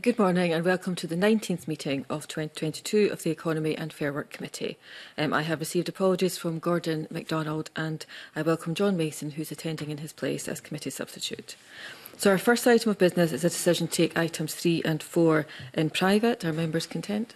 Good morning and welcome to the 19th meeting of 2022 of the Economy and Fair Work Committee. I have received apologies from Gordon MacDonald and I welcome John Mason, who is attending in his place as committee substitute. So our first item of business is a decision to take items 3 and 4 in private. Are members content?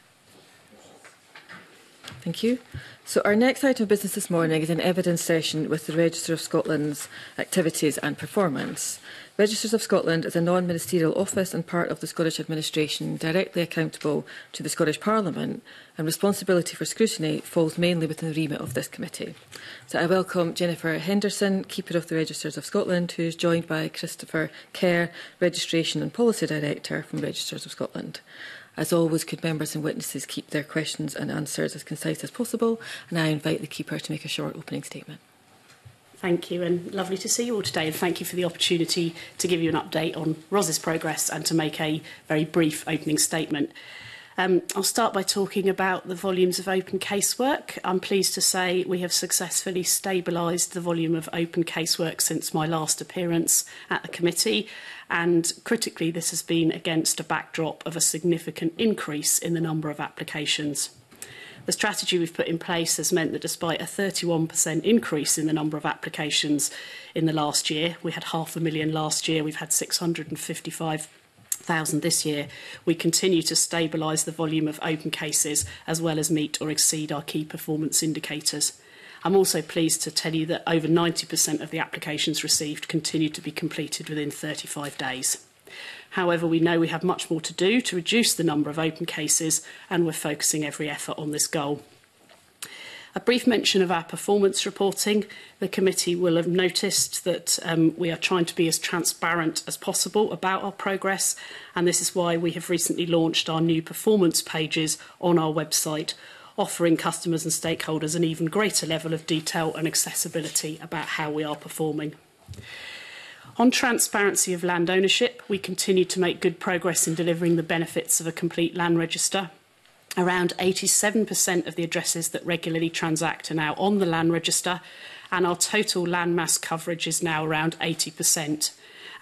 Thank you. So our next item of business this morning is an evidence session with the Register of Scotland's activities and performance. Registers of Scotland is a non-ministerial office and part of the Scottish Administration, directly accountable to the Scottish Parliament, and responsibility for scrutiny falls mainly within the remit of this committee. So I welcome Jennifer Henderson, Keeper of the Registers of Scotland, who is joined by Christopher Kerr, Registration and Policy Director from Registers of Scotland. As always, could members and witnesses keep their questions and answers as concise as possible, and I invite the Keeper to make a short opening statement. Thank you, and lovely to see you all today, and thank you for the opportunity to give you an update on ROS's progress and to make a very brief opening statement. I'll start by talking about the volumes of open casework. I'm pleased to say we have successfully stabilised the volume of open casework since my last appearance at the committee, and critically this has been against a backdrop of a significant increase in the number of applications. The strategy we've put in place has meant that despite a 31% increase in the number of applications in the last year, we had 500,000 last year, we've had 655,000 this year, we continue to stabilise the volume of open cases as well as meet or exceed our key performance indicators. I'm also pleased to tell you that over 90% of the applications received continued to be completed within 35 days. However, we know we have much more to do to reduce the number of open cases, and we're focusing every effort on this goal. A brief mention of our performance reporting. The committee will have noticed that we are trying to be as transparent as possible about our progress, and this is why we have recently launched our new performance pages on our website, offering customers and stakeholders an even greater level of detail and accessibility about how we are performing. On transparency of land ownership, we continue to make good progress in delivering the benefits of a complete land register. Around 87% of the addresses that regularly transact are now on the land register, and our total land mass coverage is now around 80%.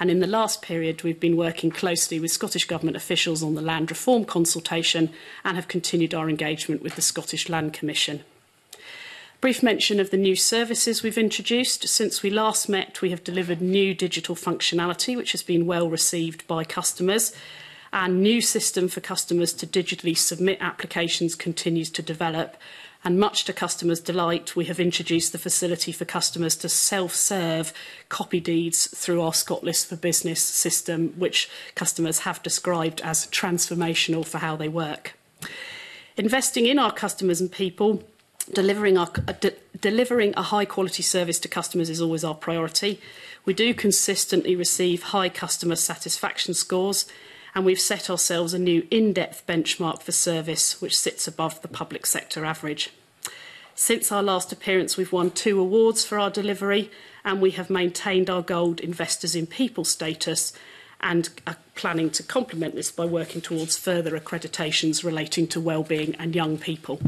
And in the last period, we've been working closely with Scottish Government officials on the land reform consultation and have continued our engagement with the Scottish Land Commission. Brief mention of the new services we've introduced. Since we last met, we have delivered new digital functionality, which has been well received by customers. Our new system for customers to digitally submit applications continues to develop. And much to customers' delight, we have introduced the facility for customers to self-serve copy deeds through our ScotList for Business system, which customers have described as transformational for how they work. Investing in our customers and people, delivering a high-quality service to customers is always our priority. We do consistently receive high customer satisfaction scores, and we've set ourselves a new in-depth benchmark for service, which sits above the public sector average. Since our last appearance, we've won 2 awards for our delivery, and we have maintained our Gold Investors in People status and are planning to complement this by working towards further accreditations relating to wellbeing and young people.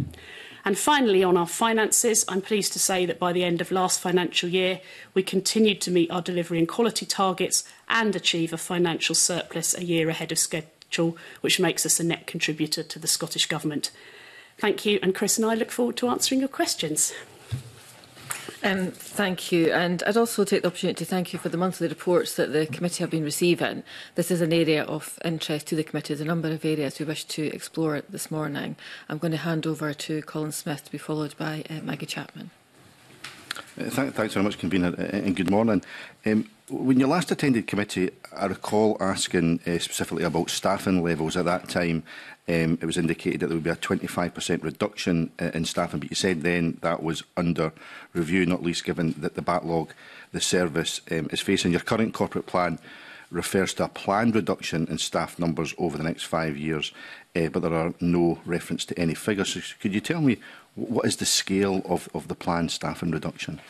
And finally, on our finances, I'm pleased to say that by the end of last financial year, we continued to meet our delivery and quality targets and achieve a financial surplus a year ahead of schedule, which makes us a net contributor to the Scottish Government. Thank you, and Chris and I look forward to answering your questions. Thank you, and I'd also take the opportunity to thank you for the monthly reports that the committee have been receiving. This is an area of interest to the committee. There's a number of areas we wish to explore this morning. I'm going to hand over to Colin Smith to be followed by Maggie Chapman. Thanks very much, Convener, and good morning. When you last attended committee, I recall asking specifically about staffing levels. At that time, it was indicated that there would be a 25% reduction in staffing, but you said then that was under review, not least given that the backlog the service is facing. Your current corporate plan refers to a planned reduction in staff numbers over the next 5 years, but there are no reference to any figures. So could you tell me what is the scale of the planned staffing reduction?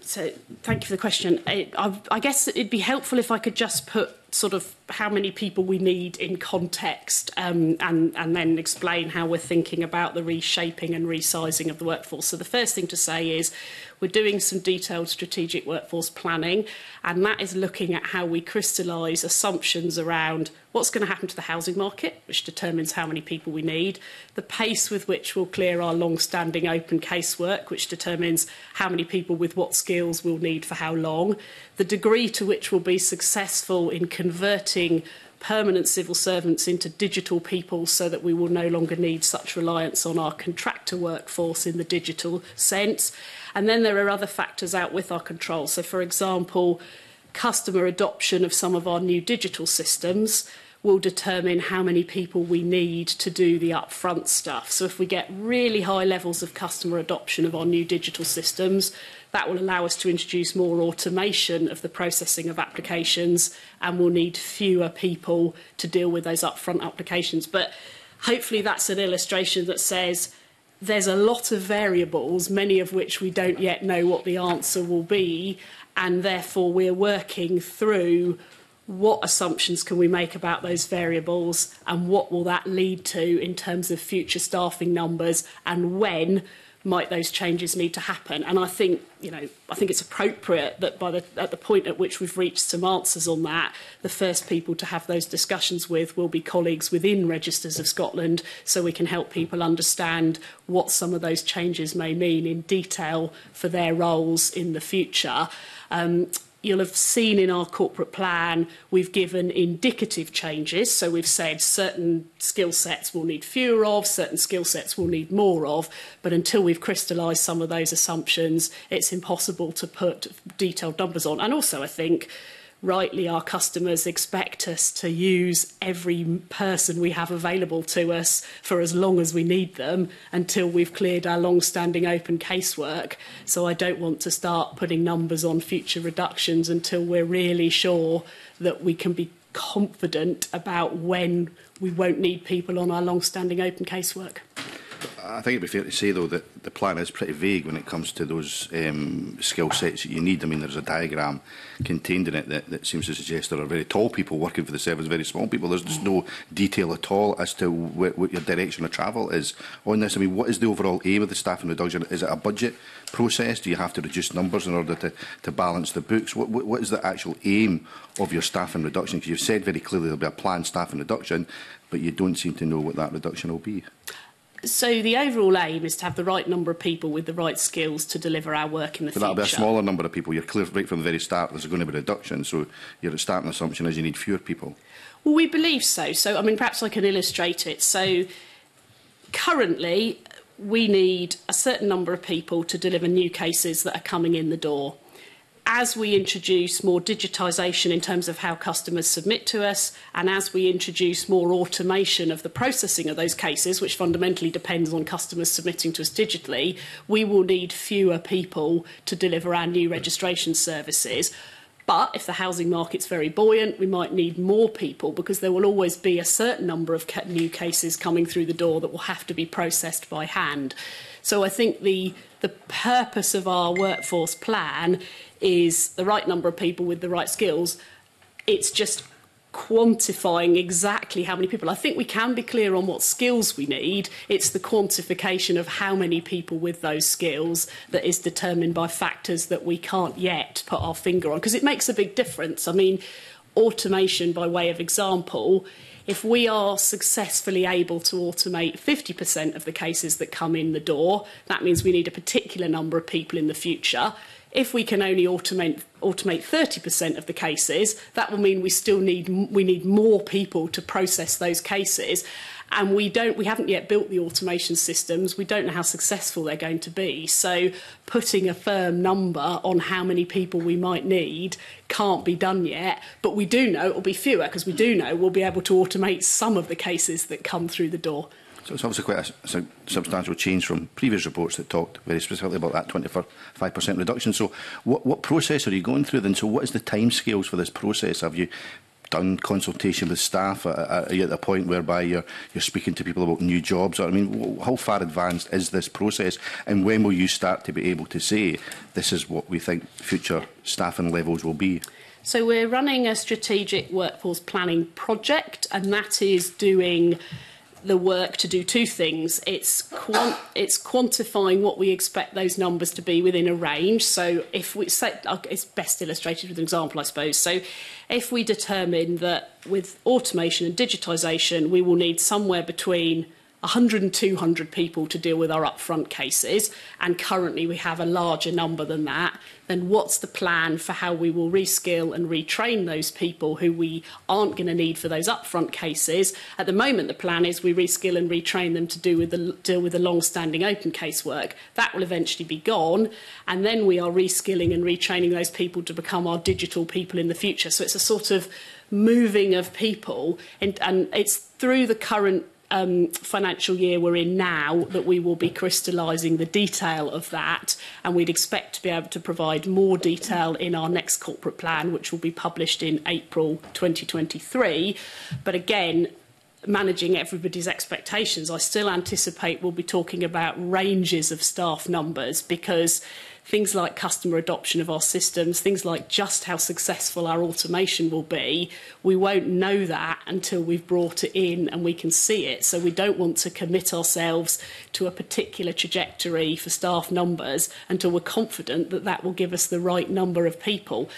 So thank you for the question. I guess it'd be helpful if I could just put sort of how many people we need in context, and then explain how we're thinking about the reshaping and resizing of the workforce. So the first thing to say is we're doing some detailed strategic workforce planning, and that is looking at how we crystallise assumptions around what's going to happen to the housing market, which determines how many people we need, the pace with which we'll clear our long-standing open casework, which determines how many people with what skills we'll need for how long, the degree to which we'll be successful in converting permanent civil servants into digital people so that we will no longer need such reliance on our contractor workforce in the digital sense. And then there are other factors out with our control. So, for example, customer adoption of some of our new digital systems will determine how many people we need to do the upfront stuff. So if we get really high levels of customer adoption of our new digital systems, that will allow us to introduce more automation of the processing of applications, and we'll need fewer people to deal with those upfront applications. But hopefully that's an illustration that says there's a lot of variables, many of which we don't yet know what the answer will be, and therefore we're working through what assumptions can we make about those variables and what will that lead to in terms of future staffing numbers, and when might those changes need to happen. And I think, you know, I think it's appropriate that at the point at which we've reached some answers on that, the first people to have those discussions with will be colleagues within Registers of Scotland, so we can help people understand what some of those changes may mean in detail for their roles in the future. You'll have seen in our corporate plan, we've given indicative changes. So we've said certain skill sets we'll need fewer of, certain skill sets we'll need more of. But until we've crystallised some of those assumptions, it's impossible to put detailed numbers on. And also, I think, rightly, our customers expect us to use every person we have available to us for as long as we need them until we've cleared our long-standing open casework. So I don't want to start putting numbers on future reductions until we're really sure that we can be confident about when we won't need people on our long-standing open casework. I think it'd be fair to say, though, that the plan is pretty vague when it comes to those skill sets that you need. I mean, there's a diagram contained in it that seems to suggest there are very tall people working for the service, very small people. There's just no detail at all as to what your direction of travel is on this. I mean, what is the overall aim of the staffing reduction? Is it a budget process? Do you have to reduce numbers in order to balance the books? What is the actual aim of your staffing reduction? Because you've said very clearly there'll be a planned staffing reduction, but you don't seem to know what that reduction will be. So the overall aim is to have the right number of people with the right skills to deliver our work in the future. But that'll be a smaller number of people. You're clear right from the very start there's going to be a reduction, so your starting assumption is you need fewer people. Well, we believe so. So, I mean, perhaps I can illustrate it. So currently we need a certain number of people to deliver new cases that are coming in the door. As we introduce more digitisation in terms of how customers submit to us, and as we introduce more automation of the processing of those cases, which fundamentally depends on customers submitting to us digitally, we will need fewer people to deliver our new registration services. But if the housing market's very buoyant, we might need more people, because there will always be a certain number of new cases coming through the door that will have to be processed by hand. So I think the purpose of our workforce plan is the right number of people with the right skills. It's just quantifying exactly how many people. I think we can be clear on what skills we need. It's the quantification of how many people with those skills that is determined by factors that we can't yet put our finger on, because it makes a big difference. I mean, automation, by way of example, if we are successfully able to automate 50% of the cases that come in the door, that means we need a particular number of people in the future. If we can only automate 30% of the cases, that will mean we need more people to process those cases, and we haven't yet built the automation systems. We don't know how successful they're going to be. So putting a firm number on how many people we might need can't be done yet, but we do know it will be fewer, because we do know we'll be able to automate some of the cases that come through the door. So it's obviously quite a substantial change from previous reports that talked very specifically about that 25% reduction. So what process are you going through then? So what is the timescales for this process? Have you done consultation with staff? Are you at the point whereby you're speaking to people about new jobs? I mean, how far advanced is this process, and when will you start to be able to say this is what we think future staffing levels will be? So we're running a strategic workforce planning project, and that is doing the work to do two things. It's quantifying what we expect those numbers to be within a range. So if we say, it's best illustrated with an example, I suppose. So if we determine that with automation and digitisation, we will need somewhere between 100 and 200 people to deal with our upfront cases, and currently we have a larger number than that, then what's the plan for how we will reskill and retrain those people who we aren't going to need for those upfront cases? At the moment, the plan is we reskill and retrain them to deal with the long-standing open casework. That will eventually be gone, and then we are reskilling and retraining those people to become our digital people in the future. So it's a sort of moving of people, and it's through the current financial year we're in now that we will be crystallising the detail of that, and we'd expect to be able to provide more detail in our next corporate plan, which will be published in April 2023. But again, managing everybody's expectations, I still anticipate we'll be talking about ranges of staff numbers, because things like customer adoption of our systems, things like just how successful our automation will be, we won't know that until we've brought it in and we can see it. So we don't want to commit ourselves to a particular trajectory for staff numbers until we're confident that that will give us the right number of people.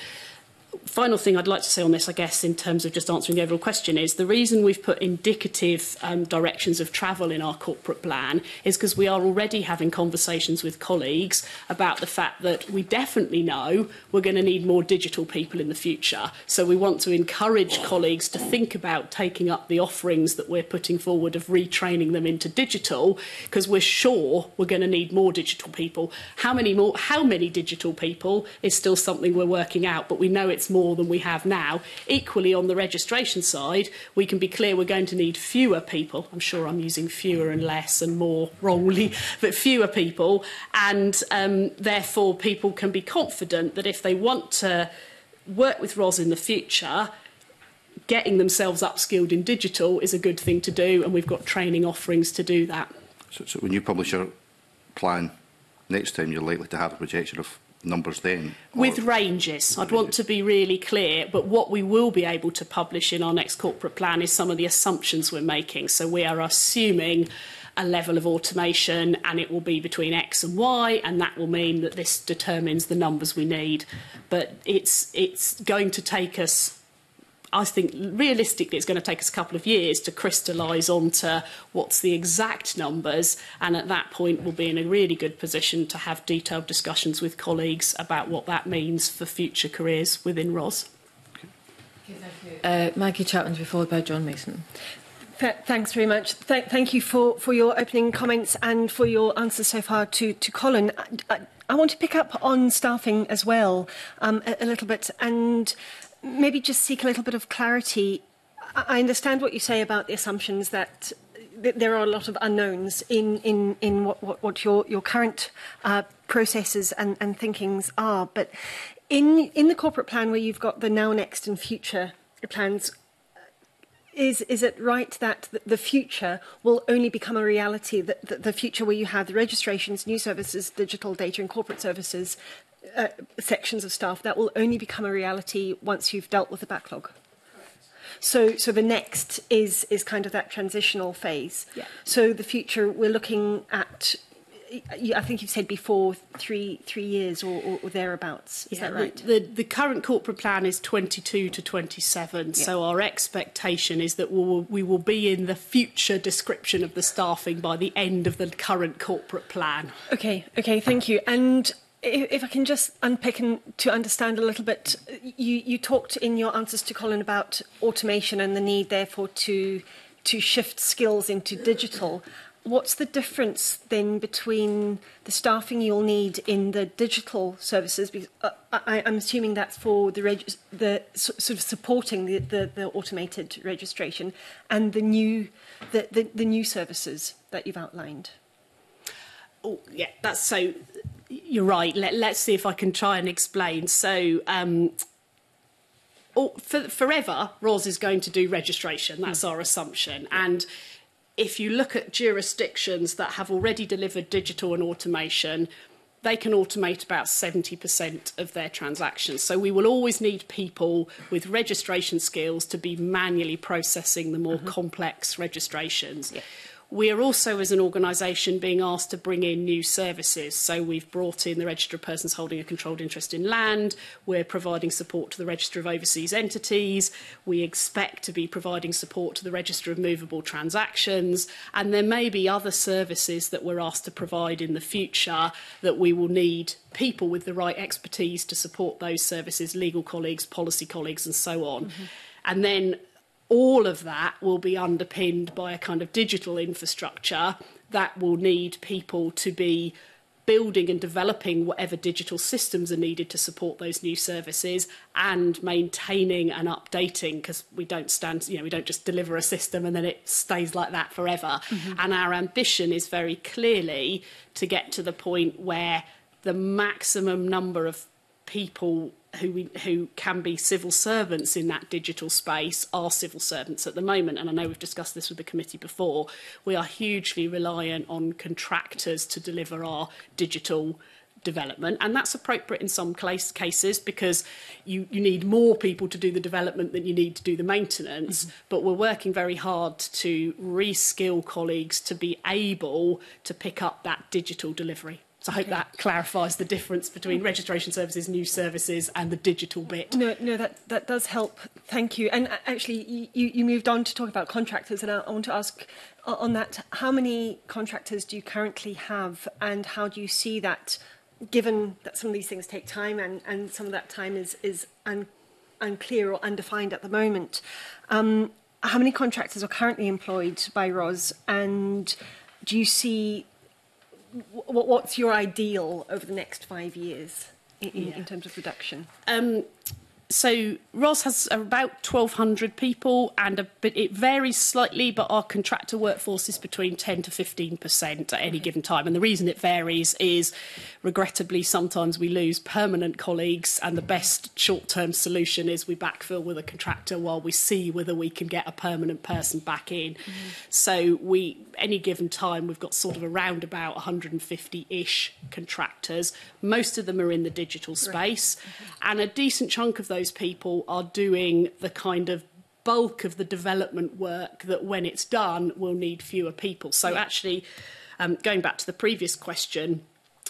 Final thing I'd like to say on this, I guess, in terms of just answering the overall question, is the reason we've put indicative directions of travel in our corporate plan is because we are already having conversations with colleagues about the fact that we definitely know we're going to need more digital people in the future. So we want to encourage colleagues to think about taking up the offerings that we're putting forward of retraining them into digital, because we're sure we're going to need more digital people. How many digital people is still something we're working out, but we know it's more than we have now. Equally, on the registration side, we can be clear we're going to need fewer people. I'm sure I'm using fewer and less and more wrongly, but fewer people, and therefore people can be confident that if they want to work with ROS in the future, getting themselves upskilled in digital is a good thing to do, and we've got training offerings to do that. So when you publish your plan next time, you're likely to have a projection of numbers then? With ranges. I'd want to be really clear, but what we will be able to publish in our next corporate plan is some of the assumptions we're making. So we are assuming a level of automation, and it will be between X and Y, and that will mean that this determines the numbers we need. But it's going to take us, I think realistically it's going to take us a couple of years to crystallise onto what's the exact numbers, and at that point we'll be in a really good position to have detailed discussions with colleagues about what that means for future careers within ROS. Okay, thank you. Maggie Chapman to be followed by John Mason. Thanks very much. Thank you for your opening comments and for your answers so far to Colin. I want to pick up on staffing as well a little bit, and maybe just seek a little bit of clarity. I understand what you say about the assumptions, that there are a lot of unknowns in what your current processes and thinkings are, but in the corporate plan where you've got the now, next and future plans, is it right that the future will only become a reality, that the future where you have the registrations, new services, digital data and corporate services sections of staff, that will only become a reality once you've dealt with the backlog? So the next is kind of that transitional phase. Yeah. So the future we're looking at, I think you've said before, three years or thereabouts. Is that right? The current corporate plan is 22 to 27. Yeah. So our expectation is that we will be in the future description of the staffing by the end of the current corporate plan. Okay, thank you. And if I can just unpick and to understand a little bit, you talked in your answers to Colin about automation and the need, therefore, to shift skills into digital. What's the difference then between the staffing you'll need in the digital services? Because I'm assuming that's for the sort of supporting the automated registration, and the new services that you've outlined. Oh yeah, that's so. You're right. Let's see if I can try and explain. So forever, RAWS is going to do registration. That's our assumption. And if you look at jurisdictions that have already delivered digital and automation, they can automate about 70% of their transactions. So we will always need people with registration skills to be manually processing the more complex registrations. Yeah. We are also, as an organisation, being asked to bring in new services. So we've brought in the Register of Persons Holding a Controlled Interest in Land. We're providing support to the Register of Overseas Entities. We expect to be providing support to the Register of Movable Transactions. And there may be other services that we're asked to provide in the future that we will need people with the right expertise to support those services, legal colleagues, policy colleagues and so on. And then all of that will be underpinned by a kind of digital infrastructure that will need people to be building and developing whatever digital systems are needed to support those new services and maintaining and updating, because we don't stand, we don't just deliver a system and then it stays like that forever. And our ambition is very clearly to get to the point where the maximum number of people who can be civil servants in that digital space are civil servants at the moment. And I know we've discussed this with the committee before. We are hugely reliant on contractors to deliver our digital development, and that's appropriate in some cases because you need more people to do the development than you need to do the maintenance. But we're working very hard to reskill colleagues to be able to pick up that digital delivery. So I hope that clarifies the difference between registration services, new services and the digital bit. No, that does help. Thank you. And actually, you moved on to talk about contractors, and I want to ask on that, how many contractors do you currently have and how do you see that, given that some of these things take time and some of that time is unclear or undefined at the moment? How many contractors are currently employed by RAWS, and do you see... What's your ideal over the next 5 years in terms of reduction? So RAWS has about 1,200 people, and it varies slightly, but our contractor workforce is between 10 to 15% at any given time. And the reason it varies is, regrettably, sometimes we lose permanent colleagues, and the best short-term solution is we backfill with a contractor while we see whether we can get a permanent person back in. So any given time, we've got sort of around about 150-ish contractors. Most of them are in the digital space, and a decent chunk of those people are doing the kind of bulk of the development work that, when it's done, will need fewer people. So actually, going back to the previous question,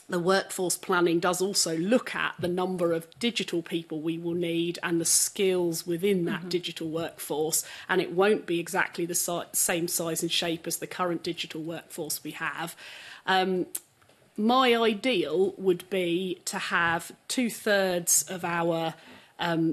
the workforce planning does also look at the number of digital people we will need and the skills within that digital workforce, and it won't be exactly the same size and shape as the current digital workforce we have. My ideal would be to have 2/3 of our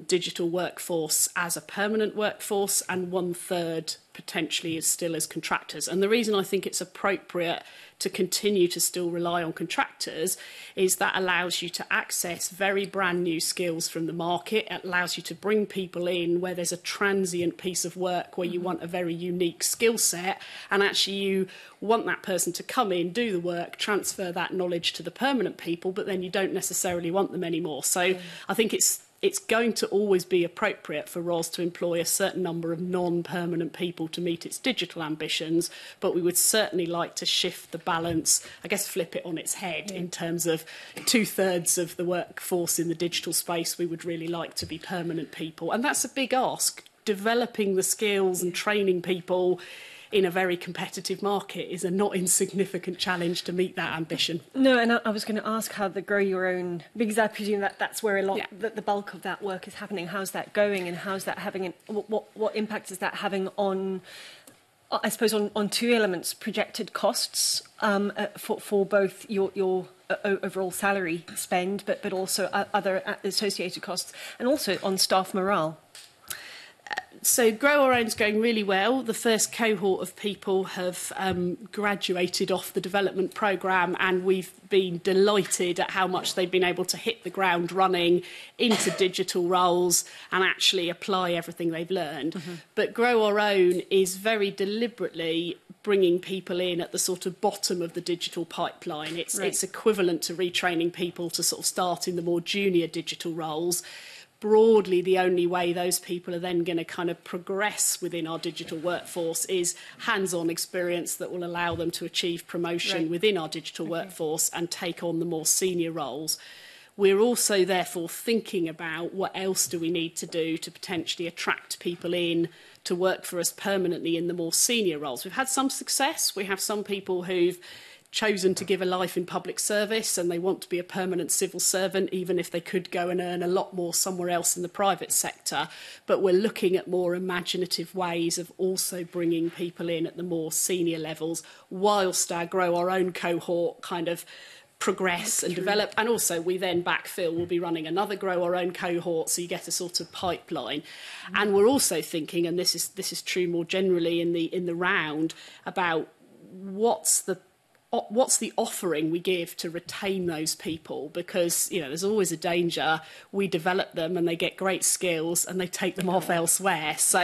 digital workforce as a permanent workforce and 1/3 potentially is still as contractors. And the reason I think it's appropriate to continue to still rely on contractors is that allows you to access very brand new skills from the market. It allows you to bring people in where there's a transient piece of work where you want a very unique skill set, and actually you want that person to come in, do the work, transfer that knowledge to the permanent people, but then you don't necessarily want them anymore. So I think it's going to always be appropriate for RAWS to employ a certain number of non-permanent people to meet its digital ambitions, but we would certainly like to shift the balance, I guess flip it on its head, in terms of 2/3 of the workforce in the digital space we would really like to be permanent people. And that's a big ask. Developing the skills and training people in a very competitive market is a not insignificant challenge to meet that ambition. No, and I was going to ask how the grow your own, because I presume that's where a lot, that the bulk of that work is happening. How's that going, and how's that having what impact is that having on, I suppose, on two elements: projected costs for both your overall salary spend, but also other associated costs, and also on staff morale. So Grow Our Own is going really well. The first cohort of people have graduated off the development programme, and we've been delighted at how much they've been able to hit the ground running into digital roles and actually apply everything they've learned. But Grow Our Own is very deliberately bringing people in at the sort of bottom of the digital pipeline. It's equivalent to retraining people to sort of start in the more junior digital roles. broadly the only way those people are then going to kind of progress within our digital workforce is hands-on experience that will allow them to achieve promotion within our digital workforce and take on the more senior roles. We're also therefore thinking about what else do we need to do to potentially attract people in to work for us permanently in the more senior roles. We've had some success. We have some people who've chosen to give a life in public service and they want to be a permanent civil servant, even if they could go and earn a lot more somewhere else in the private sector. But we're looking at more imaginative ways of also bringing people in at the more senior levels whilst I grow our own cohort kind of progress and develop, and also we then backfill. We'll be running another grow our own cohort, so you get a sort of pipeline. And we're also thinking, and this is true more generally in the round, about what's the offering we give to retain those people, because there's always a danger we develop them and they get great skills and they take them off elsewhere. So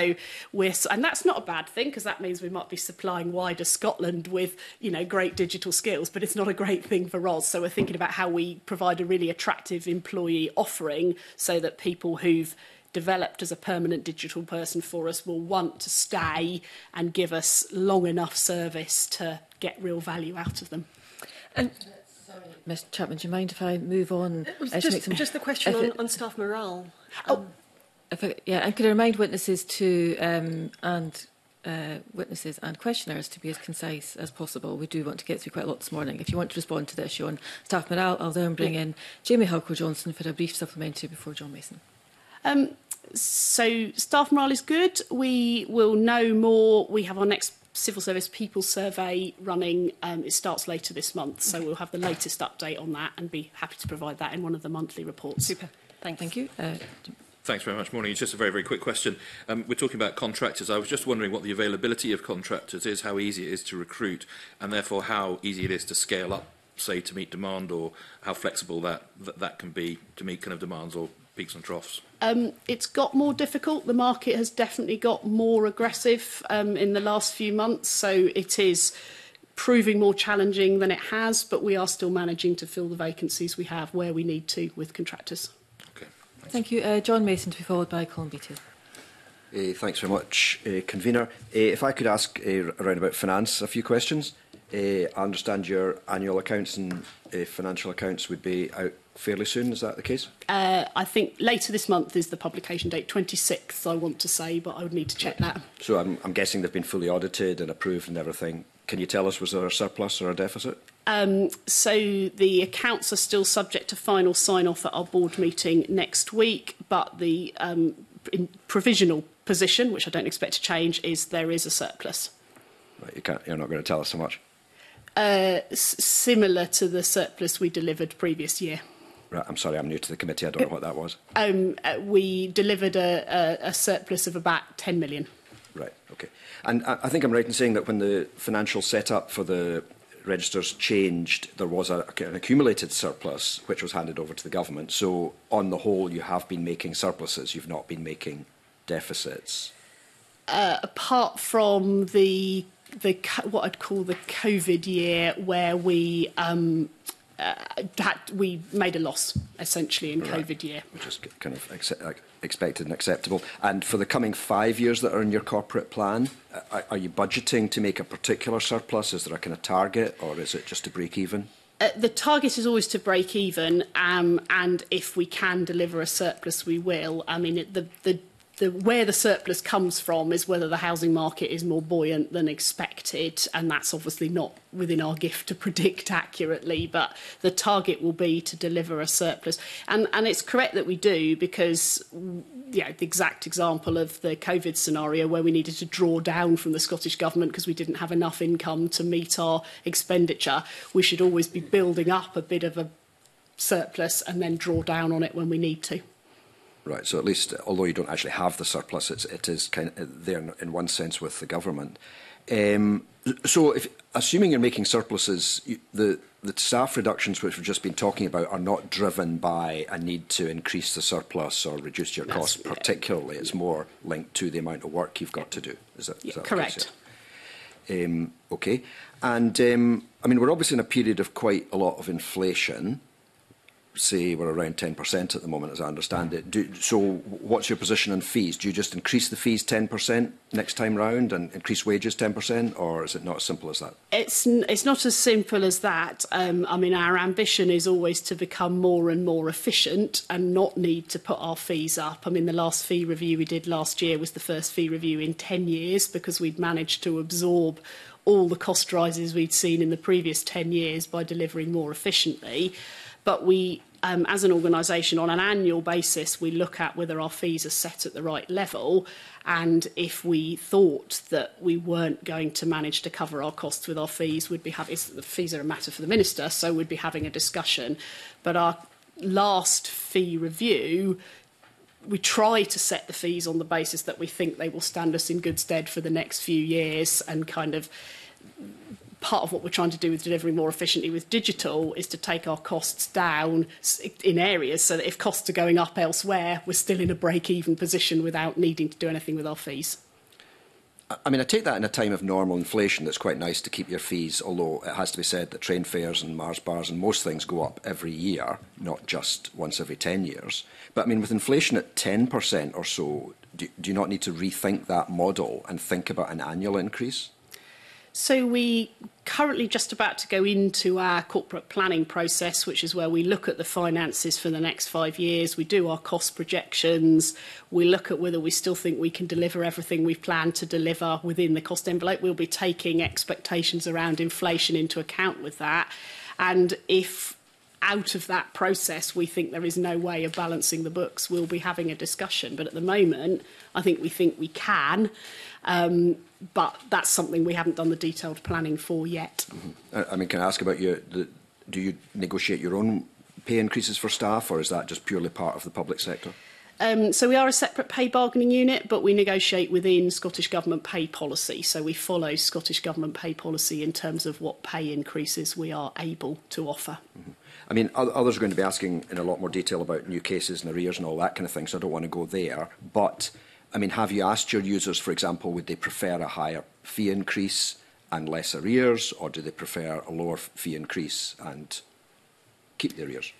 and that's not a bad thing, because that means we might be supplying wider Scotland with great digital skills, but it's not a great thing for Ros. So we're thinking about how we provide a really attractive employee offering so that people who've developed as a permanent digital person for us will want to stay and give us long enough service to get real value out of them. And Ms Chapman, do you mind if I move on? Just the question on staff morale. And could I remind witnesses and questioners to be as concise as possible? We do want to get through quite a lot this morning. If you want to respond to the issue on staff morale, I'll then bring in Jamie Halcro Johnston for a brief supplementary before John Mason. So staff morale is good. We will know more. We have our next civil service people survey running. It starts later this month, so we'll have the latest update on that and be happy to provide that in one of the monthly reports. Super. Thank you. Thanks very much. Morning. It's just a very, very quick question. We're talking about contractors. I was just wondering what the availability of contractors is, how easy it is to recruit, and therefore how easy it is to scale up, say, to meet demand, or how flexible that can be to meet kind of demands or peaks and troughs. It's got more difficult. The market has definitely got more aggressive in the last few months, so it is proving more challenging than it has, but we are still managing to fill the vacancies we have where we need to with contractors. Okay. Thank you. John Mason to be followed by Colin Beattie. Thanks very much, Convener. If I could ask around about finance a few questions. I understand your annual accounts and financial accounts would be out fairly soon. Is that the case? I think later this month is the publication date, 26th, I want to say, but I would need to check that. So I'm guessing they've been fully audited and approved and everything. Can you tell us, was there a surplus or a deficit? So the accounts are still subject to final sign-off at our board meeting next week, but the provisional position, which I don't expect to change, is there is a surplus. Right, you're not going to tell us so much. Similar to the surplus we delivered previous year. Right, I'm sorry, I'm new to the committee. I don't know what that was. We delivered a surplus of about 10 million. Right, OK. And I think I'm right in saying that when the financial setup for the registers changed, there was an accumulated surplus which was handed over to the government. So on the whole, you have been making surpluses. You've not been making deficits. Apart from what I'd call the COVID year, where we made a loss essentially in COVID year, which is kind of expected and acceptable. And for the coming 5 years that are in your corporate plan, are you budgeting to make a particular surplus? Is there a kind of target, or is it just to break even? The target is always to break even, and if we can deliver a surplus, we will. I mean, where the surplus comes from is whether the housing market is more buoyant than expected, and that's obviously not within our gift to predict accurately, but the target will be to deliver a surplus. And it's correct that we do, because the exact example of the COVID scenario where we needed to draw down from the Scottish Government because we didn't have enough income to meet our expenditure, we should always be building up a bit of a surplus and then draw down on it when we need to. Right, so at least, although you don't actually have the surplus, it is kind of there in one sense with the government. So, assuming you're making surpluses, the staff reductions which we've just been talking about are not driven by a need to increase the surplus or reduce your costs particularly. It's more linked to the amount of work you've got to do. Is that correct? Yeah. OK. And, I mean, we're obviously in a period of quite a lot of inflation. say we're around 10% at the moment, as I understand it. So what's your position on fees? Do you just increase the fees 10% next time round and increase wages 10%, or is it not as simple as that? It's not as simple as that. I mean, our ambition is always to become more and more efficient and not need to put our fees up. I mean, the last fee review we did last year was the first fee review in 10 years because we'd managed to absorb all the cost rises we'd seen in the previous 10 years by delivering more efficiently. But we, as an organisation, on an annual basis, we look at whether our fees are set at the right level, and if we thought that we weren't going to manage to cover our costs with our fees, we'd be having — the fees are a matter for the Minister, so we'd be having a discussion. But our last fee review, we try to set the fees on the basis that we think they will stand us in good stead for the next few years, and kind of part of what we're trying to do with delivering more efficiently with digital is to take our costs down in areas so that if costs are going up elsewhere, we're still in a break-even position without needing to do anything with our fees. I mean, I take that in a time of normal inflation, that's quite nice to keep your fees, although it has to be said that train fares and Mars bars and most things go up every year, not just once every 10 years. But I mean, with inflation at 10% or so, do you not need to rethink that model and think about an annual increase? So we currently just about to go into our corporate planning process, which is where we look at the finances for the next 5 years. We do our cost projections. We look at whether we still think we can deliver everything we've planned to deliver within the cost envelope. We'll be taking expectations around inflation into account with that. And if out of that process we think there is no way of balancing the books, we'll be having a discussion. But at the moment, I think we can. But that's something we haven't done the detailed planning for yet. Mm-hmm. I mean, can I ask about do you negotiate your own pay increases for staff, or is that just purely part of the public sector? So we are a separate pay bargaining unit, but we negotiate within Scottish Government pay policy. So we follow Scottish Government pay policy in terms of what pay increases we are able to offer. Mm-hmm. I mean, others are going to be asking in a lot more detail about new cases and arrears and all that kind of thing, so I don't want to go there. But I mean, have you asked your users, for example, would they prefer a higher fee increase and less arrears, or do they prefer a lower fee increase and keep the arrears?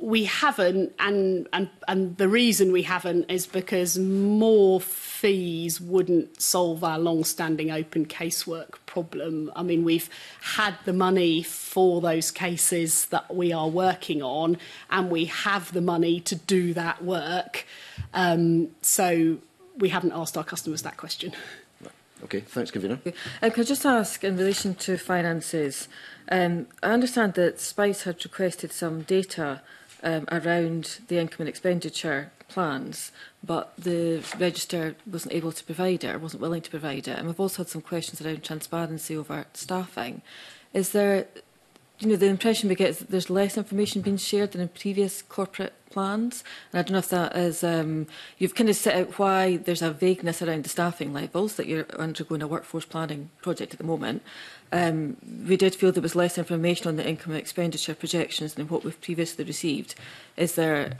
We haven't, and the reason we haven't is because more fees wouldn't solve our long-standing open casework problem. I mean, we've had the money for those cases that we are working on, and we have the money to do that work. So we haven't asked our customers that question. Okay, thanks, Convener. Can I just ask, in relation to finances, I understand that SPICE had requested some data around the income and expenditure plans, but the Register wasn't able to provide it, or wasn't willing to provide it. And we've also had some questions around transparency over staffing. Is there, you know, the impression we get is that there's less information being shared than in previous corporate plans, and I don't know if that is, you've kind of set out why there's a vagueness around the staffing levels, that you're undergoing a workforce planning project at the moment. We did feel there was less information on the income and expenditure projections than what we've previously received. Is there,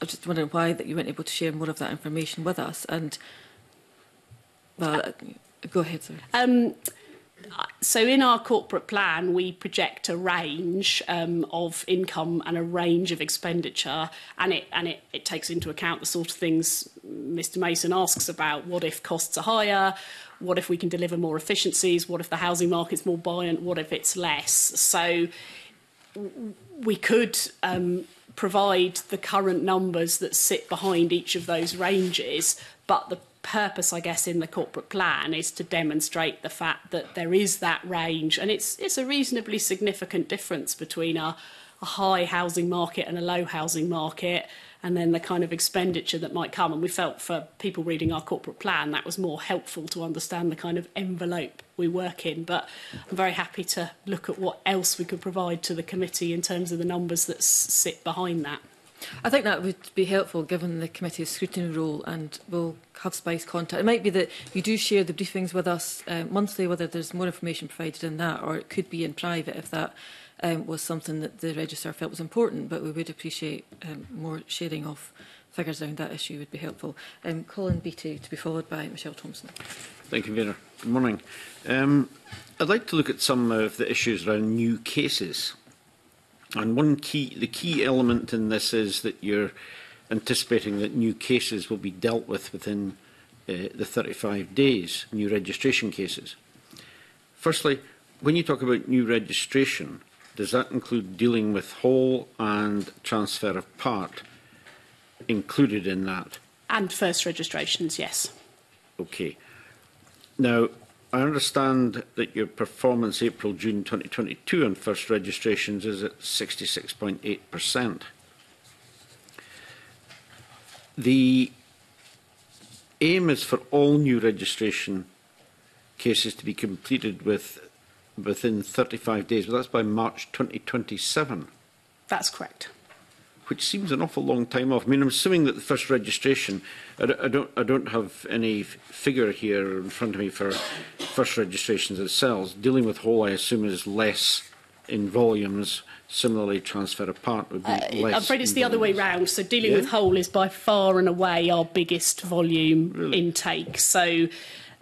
I'm just wondering why that you weren't able to share more of that information with us, and, well, go ahead, sir. So in our corporate plan, we project a range of income and a range of expenditure, and it takes into account the sort of things Mr Mason asks about. What if costs are higher? What if we can deliver more efficiencies? What if the housing market's more buoyant? What if it's less? So we could provide the current numbers that sit behind each of those ranges, but the purpose, I guess, in the corporate plan is to demonstrate the fact that there is that range, and it's a reasonably significant difference between a high housing market and a low housing market, and then the kind of expenditure that might come. And we felt, for people reading our corporate plan, that was more helpful to understand the kind of envelope we work in. But I'm very happy to look at what else we could provide to the committee in terms of the numbers that sit behind that. I think that would be helpful, given the committee's scrutiny role, and we'll have SPICE contact. It might be that you do share the briefings with us monthly, whether there's more information provided in that, or it could be in private if that was something that the Register felt was important. But we would appreciate more sharing of figures around that issue would be helpful. Colin Beattie, to be followed by Michelle Thompson. Thank you, Vera. Good morning. I'd like to look at some of the issues around new cases. And the key element in this is that you're anticipating that new cases will be dealt with within the 35 days, new registration cases. Firstly, when you talk about new registration, does that include dealing with whole and transfer of part included in that? And first registrations, yes. Okay. Now, I understand that your performance April-June 2022 on first registrations is at 66.8%. The aim is for all new registration cases to be completed within 35 days, but that's by March 2027. That's correct. Which seems an awful long time off. I mean, I'm assuming that the first registration, I don't have any figure here in front of me for first registrations themselves. Dealing with whole, I assume, is less in volumes. Similarly, transfer apart would be less. I'm afraid it's the other way round. So dealing with whole is by far and away our biggest volume intake. So,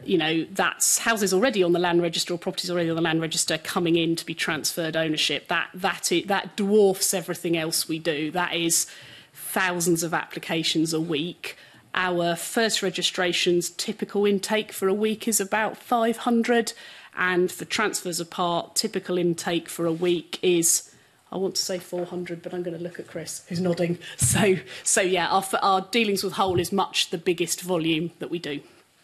you know, that's houses already on the land register or properties already on the land register coming in to be transferred ownership. That dwarfs everything else we do. That is thousands of applications a week. Our first registrations typical intake for a week is about 500, and for transfers apart, typical intake for a week is, I want to say 400, but I'm going to look at Chris, who's nodding. So yeah, our dealings with whole is much the biggest volume that we do.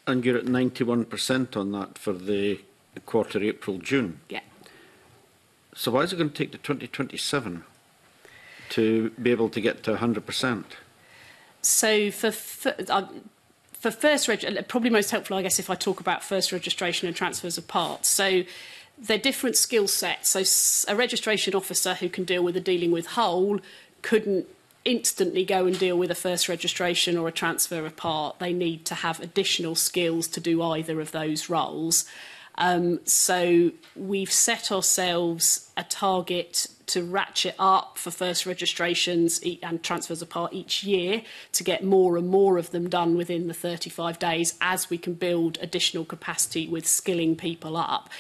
And you're at 91% on that for the quarter April-June. Yeah. So why is it going to take to 2027 to be able to get to 100%? So for first registration, probably most helpful, I guess, if I talk about first registration and transfers of parts. So they're different skill sets. So a registration officer who can deal with a dealing with whole couldn't instantly go and deal with a first registration or a transfer of part. They need to have additional skills to do either of those roles. So we've set ourselves a target to ratchet up for first registrations and transfers of part each year to get more and more of them done within the 35 days as we can build additional capacity with skilling people up.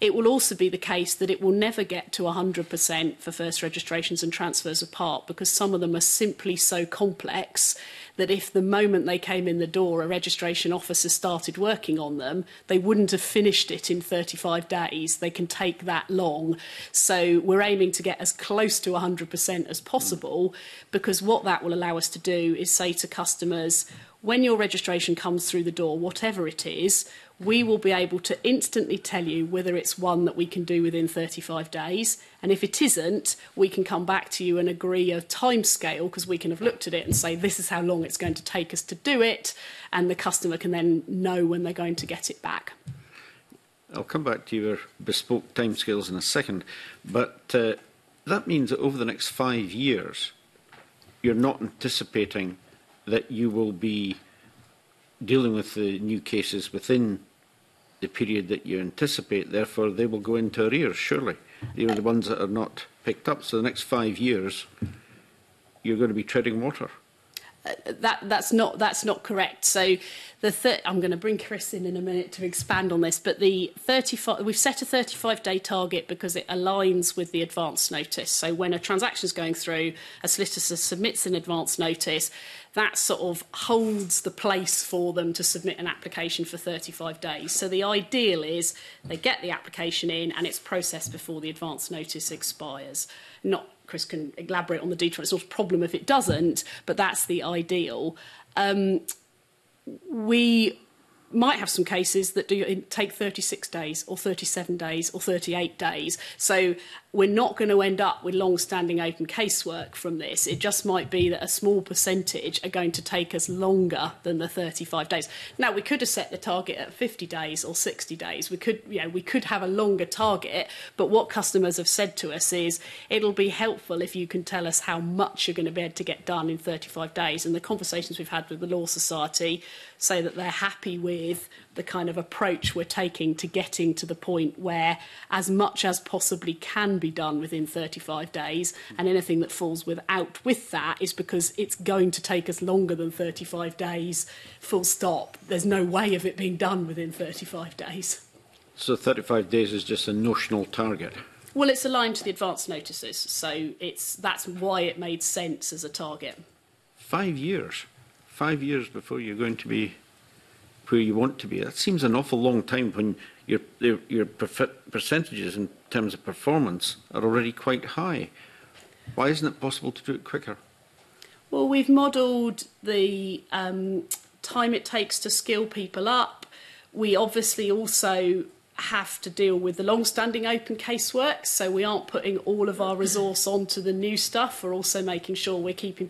It will also be the case that it will never get to 100% for first registrations and transfers of part because some of them are simply so complex that if the moment they came in the door, a registration officer started working on them, they wouldn't have finished it in 35 days. They can take that long. So we're aiming to get as close to 100% as possible because what that will allow us to do is say to customers, when your registration comes through the door, whatever it is, we will be able to instantly tell you whether it's one that we can do within 35 days. And if it isn't, we can come back to you and agree a time scale because we can have looked at it and say, this is how long it's going to take us to do it. And the customer can then know when they're going to get it back. I'll come back to your bespoke timescales in a second. But that means that over the next 5 years, you're not anticipating that you will be dealing with the new cases within the period that you anticipate, therefore they will go into arrears, surely. They are the ones that are not picked up. So the next 5 years, you're going to be treading water. That's not correct. So I'm going to bring Chris in a minute to expand on this, but we've set a 35-day target because it aligns with the advance notice. So when a transaction is going through, a solicitor submits an advance notice, that sort of holds the place for them to submit an application for 35 days. So the ideal is they get the application in and it's processed before the advance notice expires. Chris can elaborate on the detail. It's not a problem if it doesn't, but that's the ideal. We might have some cases that do take 36 days or 37 days or 38 days. So we're not going to end up with long-standing open casework from this. It just might be that a small percentage are going to take us longer than the 35 days. Now, we could have set the target at 50 days or 60 days. We could have a longer target, but what customers have said to us is it'll be helpful if you can tell us how much you're going to be able to get done in 35 days. And the conversations we've had with the Law Society say that they're happy with the kind of approach we're taking to getting to the point where as much as possibly can be done within 35 days, and anything that falls out with that is because it's going to take us longer than 35 days, full stop. There's no way of it being done within 35 days. So 35 days is just a notional target? Well, it's aligned to the advance notices, so that's why it made sense as a target. 5 years. 5 years before you're going to be where you want to be. That seems an awful long time when your percentages in terms of performance are already quite high. Why isn't it possible to do it quicker? Well, we've modelled the time it takes to skill people up. We obviously also have to deal with the long-standing open casework, so we aren't putting all of our resource onto the new stuff. We're also making sure we're keeping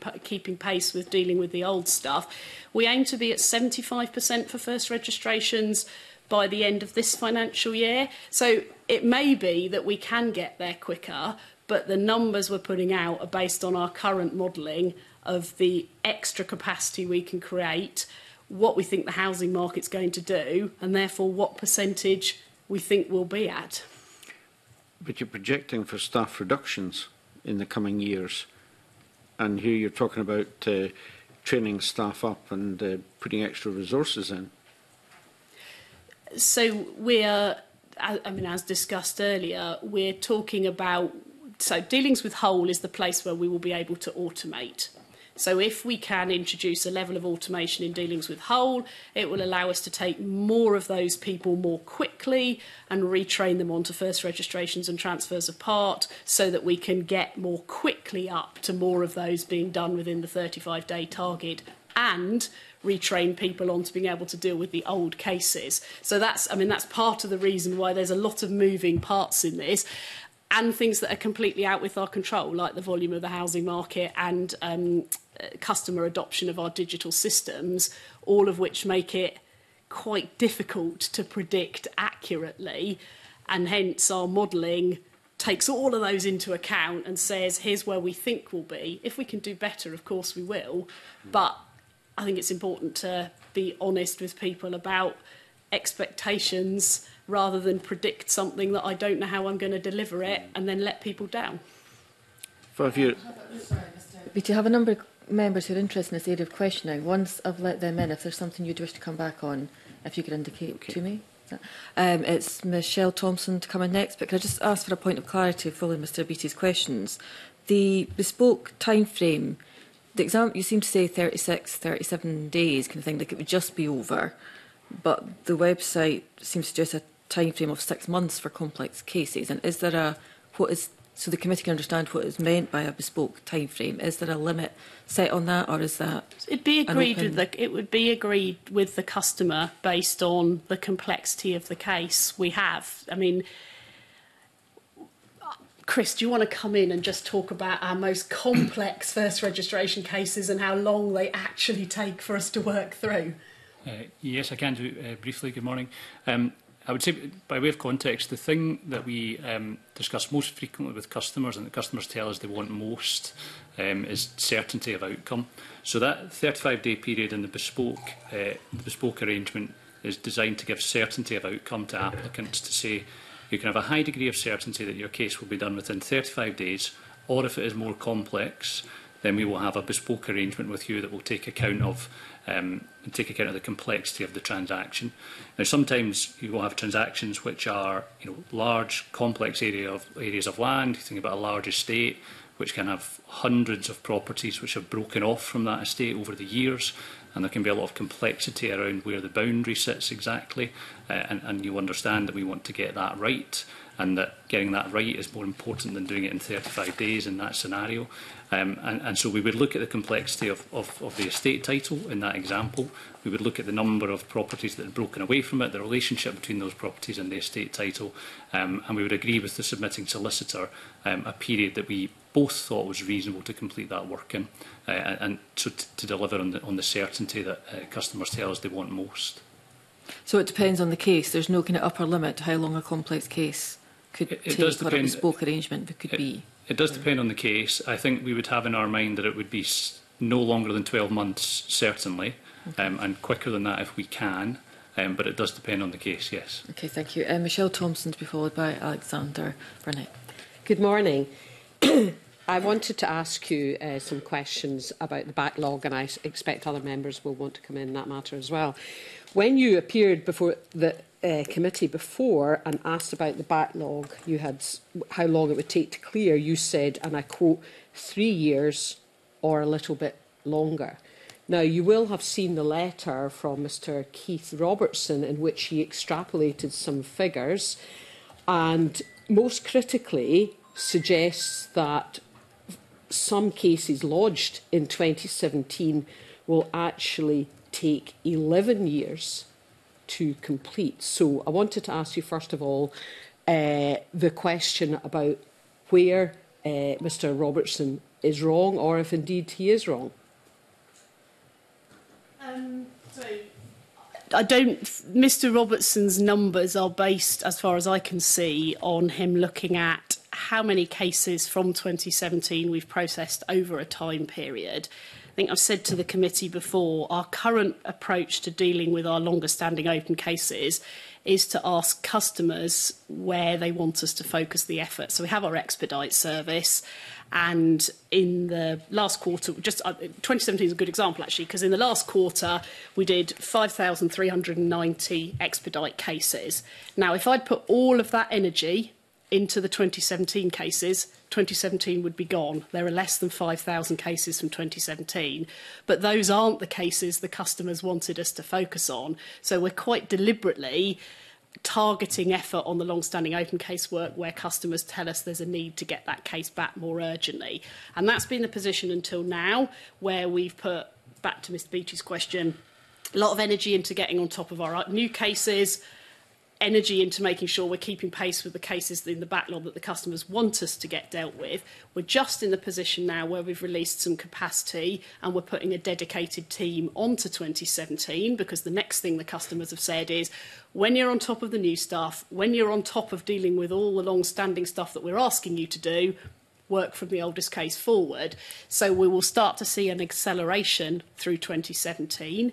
pace with dealing with the old stuff. We aim to be at 75% for first registrations by the end of this financial year. So it may be that we can get there quicker, but the numbers we're putting out are based on our current modelling of the extra capacity we can create, what we think the housing market's going to do, and therefore what percentage we think we'll be at. But you're projecting for staff reductions in the coming years, and here you're talking about training staff up and putting extra resources in. So we're, I mean, as discussed earlier, we're talking about, so dealings with whole is the place where we will be able to automate. So if we can introduce a level of automation in dealings with whole, it will allow us to take more of those people more quickly and retrain them onto first registrations and transfers of part, so that we can get more quickly up to more of those being done within the 35-day target, and retrain people onto being able to deal with the old cases. So that's, I mean, that's part of the reason why there's a lot of moving parts in this, and things that are completely out with our control, like the volume of the housing market and customer adoption of our digital systems, all of which make it quite difficult to predict accurately, and hence our modelling takes all of those into account and says, here's where we think we'll be. If we can do better, of course we will, but I think it's important to be honest with people about expectations rather than predict something that I don't know how I'm going to deliver it and then let people down. But you have a number of members who are interested in this area of questioning. Once I've let them in, if there's something you'd wish to come back on, if you could indicate to me. It's Michelle Thompson to come in next, but can I just ask for a point of clarity following Mr Beattie's questions? The bespoke time frame, the example you seem to say 36, 37 days kind of thing, like it would just be over, but the website seems to suggest a time frame of 6 months for complex cases. And is there a, what is, so the committee can understand what is meant by a bespoke time frame. Is there a limit set on that, or is that? It'd be agreed with the, it would be agreed with the customer based on the complexity of the case we have. I mean, Chris, do you want to come in and just talk about our most complex first registration cases and how long they actually take for us to work through? Yes, I can do briefly. Good morning. I would say, by way of context, the thing that we discuss most frequently with customers, and the customers tell us they want most, is certainty of outcome. So that 35-day period in the bespoke arrangement is designed to give certainty of outcome to applicants, to say you can have a high degree of certainty that your case will be done within 35 days, or if it is more complex, then we will have a bespoke arrangement with you that will take account of the complexity of the transaction. Now, sometimes you will have transactions which are, you know, large, complex areas of land. You think about a large estate which can have hundreds of properties which have broken off from that estate over the years, and there can be a lot of complexity around where the boundary sits exactly, and you understand that we want to get that right, and that getting that right is more important than doing it in 35 days in that scenario. And so we would look at the complexity of the estate title in that example. We would look at the number of properties that are broken away from it, the relationship between those properties and the estate title, and we would agree with the submitting solicitor a period that we both thought was reasonable to complete that work in, and to deliver on the certainty that customers tell us they want most. So it depends on the case. There's no kind of upper limit to how long a complex case could take, or a bespoke arrangement could be. It does depend on the case. I think we would have in our mind that it would be no longer than 12 months, certainly, and quicker than that if we can, but it does depend on the case, yes. Okay, thank you. Michelle Thompson to be followed by Alexander Burnett. Good morning. I wanted to ask you some questions about the backlog, and I expect other members will want to come in that matter as well. When you appeared before the committee before and asked about the backlog, you had how long it would take to clear, you said, and I quote, 3 years or a little bit longer. Now, you will have seen the letter from Mr Keith Robertson in which he extrapolated some figures and, most critically, suggests that some cases lodged in 2017 will actually take 11 years to complete. So I wanted to ask you, first of all, the question about where Mr Robertson is wrong, or if indeed he is wrong. Mr Robertson's numbers are based, as far as I can see, on him looking at how many cases from 2017 we've processed over a time period. I think I've said to the committee before, our current approach to dealing with our longer standing open cases is to ask customers where they want us to focus the effort. So we have our expedite service, and in the last quarter, just 2017 is a good example actually, because in the last quarter we did 5,390 expedite cases. Now, if I'd put all of that energy into the 2017 cases, 2017 would be gone. There are less than 5,000 cases from 2017, but those aren't the cases the customers wanted us to focus on. So we're quite deliberately targeting effort on the long-standing open case work where customers tell us there's a need to get that case back more urgently. And that's been the position until now, where we've put, back to Mr Beattie's question, a lot of energy into getting on top of our new cases, energy into making sure we're keeping pace with the cases in the backlog that the customers want us to get dealt with. We're just in the position now where we've released some capacity and we're putting a dedicated team onto 2017, because the next thing the customers have said is, when you're on top of the new stuff, when you're on top of dealing with all the long-standing stuff that we're asking you to do, work from the oldest case forward. So we will start to see an acceleration through 2017.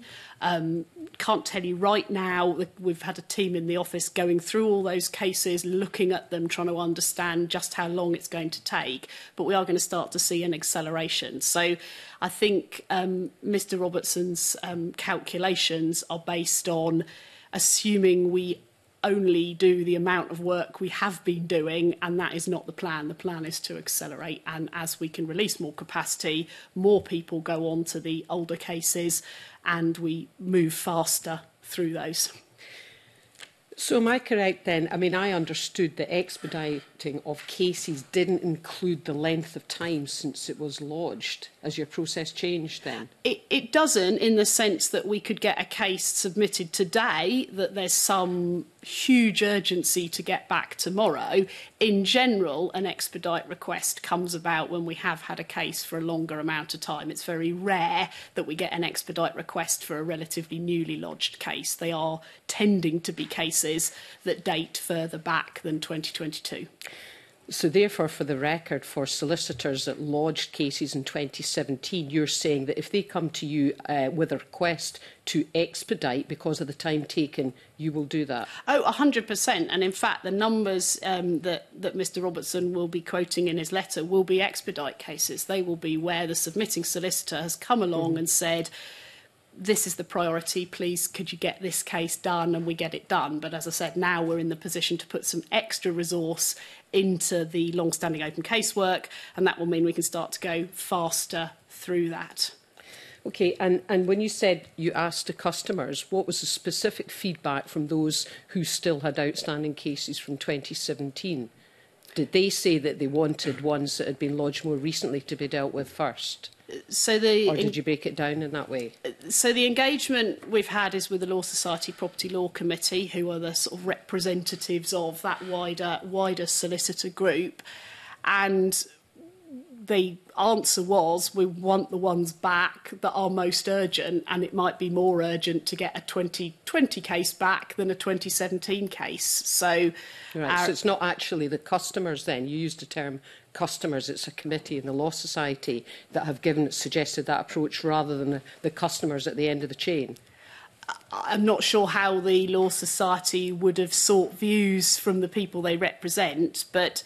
Can't tell you right now, we've had a team in the office going through all those cases, looking at them, trying to understand just how long it's going to take, but we are going to start to see an acceleration. So I think Mr Robertson's calculations are based on assuming we only do the amount of work we have been doing, and that is not the plan. The plan is to accelerate, and as we can release more capacity, more people go on to the older cases and we move faster through those. So am I correct then? I mean, I understood the expediting of cases didn't include the length of time since it was lodged. Has your process changed then? It doesn't, in the sense that we could get a case submitted today that there's some huge urgency to get back tomorrow. In general, an expedite request comes about when we have had a case for a longer amount of time. It's very rare that we get an expedite request for a relatively newly lodged case. They are tending to be cases that date further back than 2022. So therefore, for the record, for solicitors that lodged cases in 2017, you're saying that if they come to you with a request to expedite because of the time taken, you will do that? Oh, 100%. And in fact, the numbers that Mr Robertson will be quoting in his letter will be expedite cases. They will be where the submitting solicitor has come along and said, this is the priority, please could you get this case done, and we get it done. But as I said, now we're in the position to put some extra resource into the long-standing open casework, and that will mean we can start to go faster through that. Okay, and when you said you asked the customers, what was the specific feedback from those who still had outstanding cases from 2017? Did they say that they wanted ones that had been lodged more recently to be dealt with first? Or did you break it down in that way? So the engagement we've had is with the Law Society Property Law Committee, who are the sort of representatives of that wider solicitor group, and the answer was, we want the ones back that are most urgent, and it might be more urgent to get a 2020 case back than a 2017 case. So, so it's not actually the customers then. You used the term customers. It's a committee in the Law Society that have suggested that approach rather than the customers at the end of the chain. I'm not sure how the Law Society would have sought views from the people they represent, but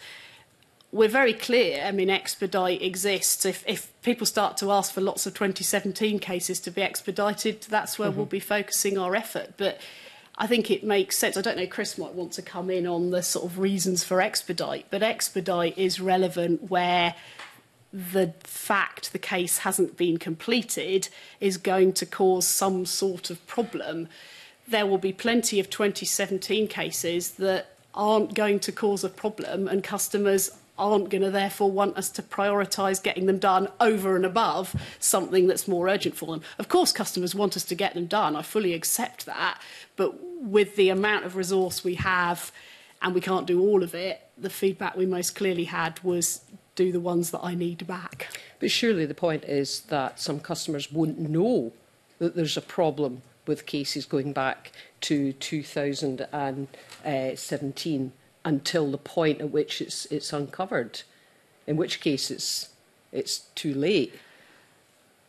we're very clear, I mean, expedite exists. If people start to ask for lots of 2017 cases to be expedited, that's where we'll be focusing our effort. But I think it makes sense. I don't know, Chris might want to come in on the sort of reasons for expedite, but expedite is relevant where the fact the case hasn't been completed is going to cause some sort of problem. There will be plenty of 2017 cases that aren't going to cause a problem, and customers aren't going to therefore want us to prioritise getting them done over and above something that's more urgent for them. Of course, customers want us to get them done. I fully accept that. But with the amount of resource we have, and we can't do all of it, the feedback we most clearly had was do the ones that I need back. But surely the point is that some customers won't know that there's a problem with cases going back to 2017 until the point at which it's uncovered, in which case it's too late.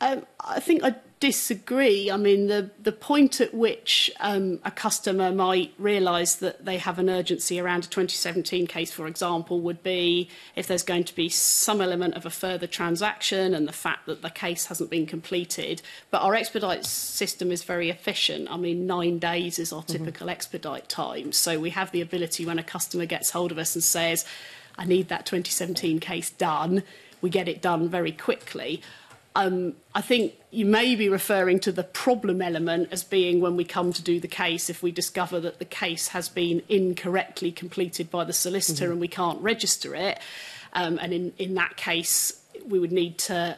I think I disagree. I mean, the point at which a customer might realise that they have an urgency around a 2017 case, for example, would be if there's going to be some element of a further transaction and the fact that the case hasn't been completed. But our expedite system is very efficient. I mean, 9 days is our typical expedite time. So we have the ability, when a customer gets hold of us and says, I need that 2017 case done, we get it done very quickly. I think you may be referring to the problem element as being when we come to do the case, if we discover that the case has been incorrectly completed by the solicitor and we can't register it. And in that case, we would need to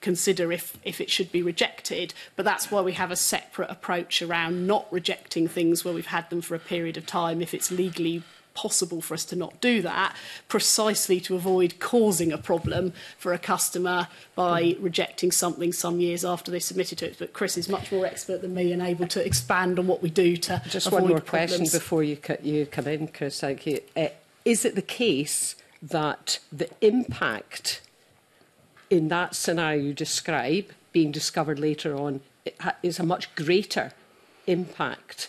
consider if it should be rejected. But that's why we have a separate approach around not rejecting things where we've had them for a period of time, if it's legally possible for us to not do that, precisely to avoid causing a problem for a customer by rejecting something some years after they submitted it. But Chris is much more expert than me and able to expand on what we do to just avoid one more problems. Question before you come in, Chris. Is it the case that the impact in that scenario you describe, being discovered later on, is a much greater impact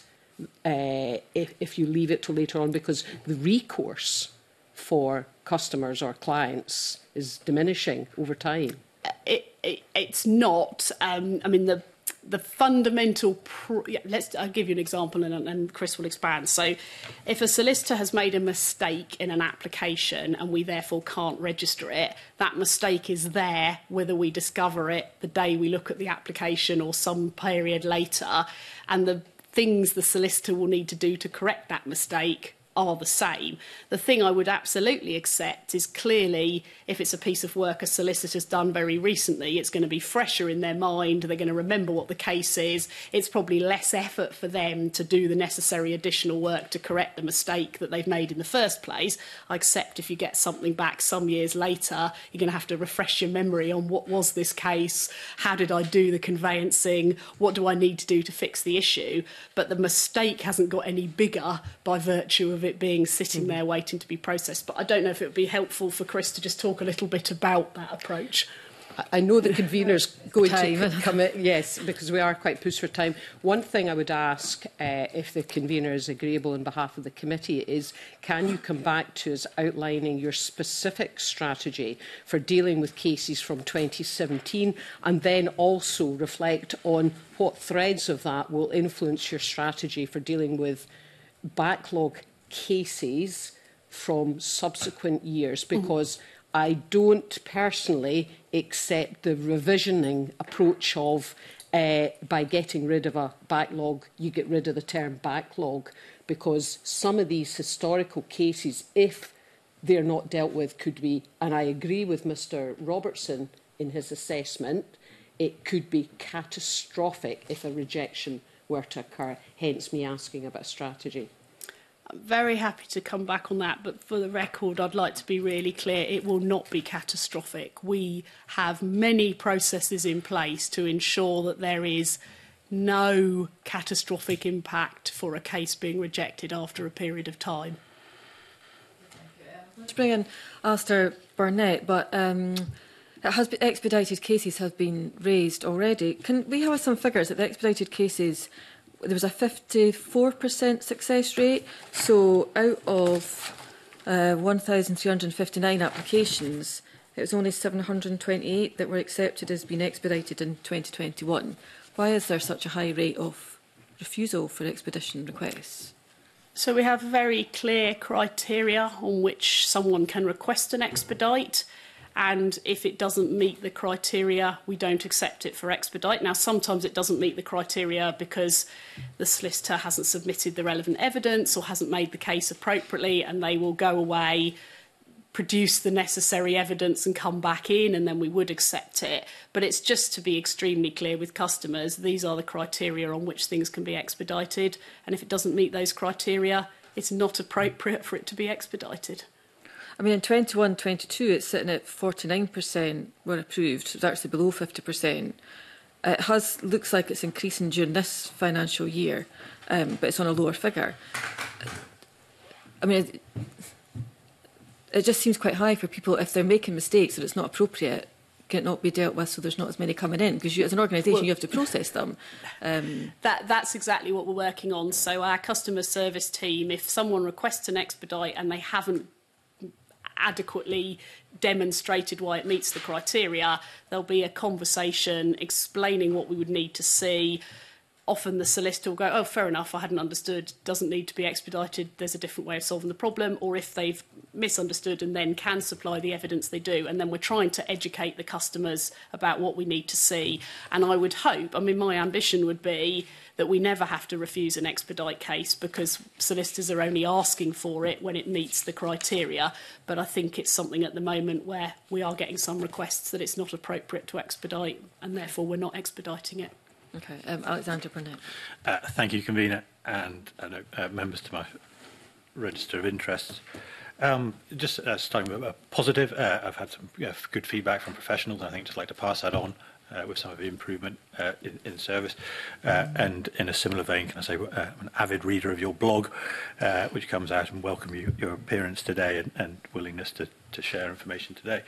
if you leave it till later on, because the recourse for customers or clients is diminishing over time? It's not. I mean, the fundamental... I'll give you an example and Chris will expand. So if a solicitor has made a mistake in an application and we therefore can't register it, that mistake is there whether we discover it the day we look at the application or some period later. And the things the solicitor will need to do to correct that mistake are the same. The thing I would absolutely accept is clearly if it's a piece of work a solicitor's done very recently, it's going to be fresher in their mind, they're going to remember what the case is, it's probably less effort for them to do the necessary additional work to correct the mistake that they've made in the first place. I accept if you get something back some years later, you're going to have to refresh your memory on what was this case, how did I do the conveyancing, what do I need to do to fix the issue, but the mistake hasn't got any bigger by virtue of it being sitting there waiting to be processed. But I don't know if it would be helpful for Chris to just talk a little bit about that approach. I know the convener's going to come in, yes, because we are quite pushed for time. One thing I would ask, if the convener is agreeable on behalf of the committee, is can you come back to us outlining your specific strategy for dealing with cases from 2017, and then also reflect on what threads of that will influence your strategy for dealing with backlog cases from subsequent years, because I don't personally accept the revisioning approach of by getting rid of a backlog, you get rid of the term backlog, because some of these historical cases, if they're not dealt with, could be, and I agree with Mr. Robertson in his assessment, it could be catastrophic if a rejection were to occur, hence me asking about strategy. I'm very happy to come back on that, but for the record, I'd like to be really clear, it will not be catastrophic. We have many processes in place to ensure that there is no catastrophic impact for a case being rejected after a period of time. Let's bring in Alastair Burnett, but expedited cases have been raised already. Can we have some figures that the expedited cases... There was a 54% success rate, so out of 1,359 applications, it was only 728 that were accepted as being expedited in 2021. Why is there such a high rate of refusal for expedition requests? So we have very clear criteria on which someone can request an expedite, and if it doesn't meet the criteria, we don't accept it for expedite. Now, sometimes it doesn't meet the criteria because the solicitor hasn't submitted the relevant evidence or hasn't made the case appropriately, and they will go away, produce the necessary evidence and come back in, and then we would accept it. But it's just to be extremely clear with customers, these are the criteria on which things can be expedited, and if it doesn't meet those criteria, it's not appropriate for it to be expedited. I mean, in 21-22, it's sitting at 49% were approved, so it's actually below 50%. It looks like it's increasing during this financial year, but it's on a lower figure. I mean, it just seems quite high for people. If they're making mistakes and it's not appropriate, can it not be dealt with so there's not as many coming in? Because you, as an organisation, well, you have to process them. That's exactly what we're working on. So our customer service team, if someone requests an expedite and they haven't adequately demonstrated why it meets the criteria, there'll be a conversation explaining what we would need to see. Often the solicitor will go, oh, fair enough, I hadn't understood, doesn't need to be expedited, there's a different way of solving the problem. Or if they've misunderstood and then can supply the evidence, they do. And then we're trying to educate the customers about what we need to see. And I would hope, I mean, my ambition would be that we never have to refuse an expedite case because solicitors are only asking for it when it meets the criteria. But I think it's something at the moment where we are getting some requests that it's not appropriate to expedite, and therefore we're not expediting it. Okay, Alexander Burnett. Thank you, Convener, and members to my Register of Interests. Just starting with a positive, I've had some good feedback from professionals, and I think just like to pass that on with some of the improvement in service. And in a similar vein, can I say, I'm an avid reader of your blog, which comes out, and welcome your appearance today and willingness to share information today.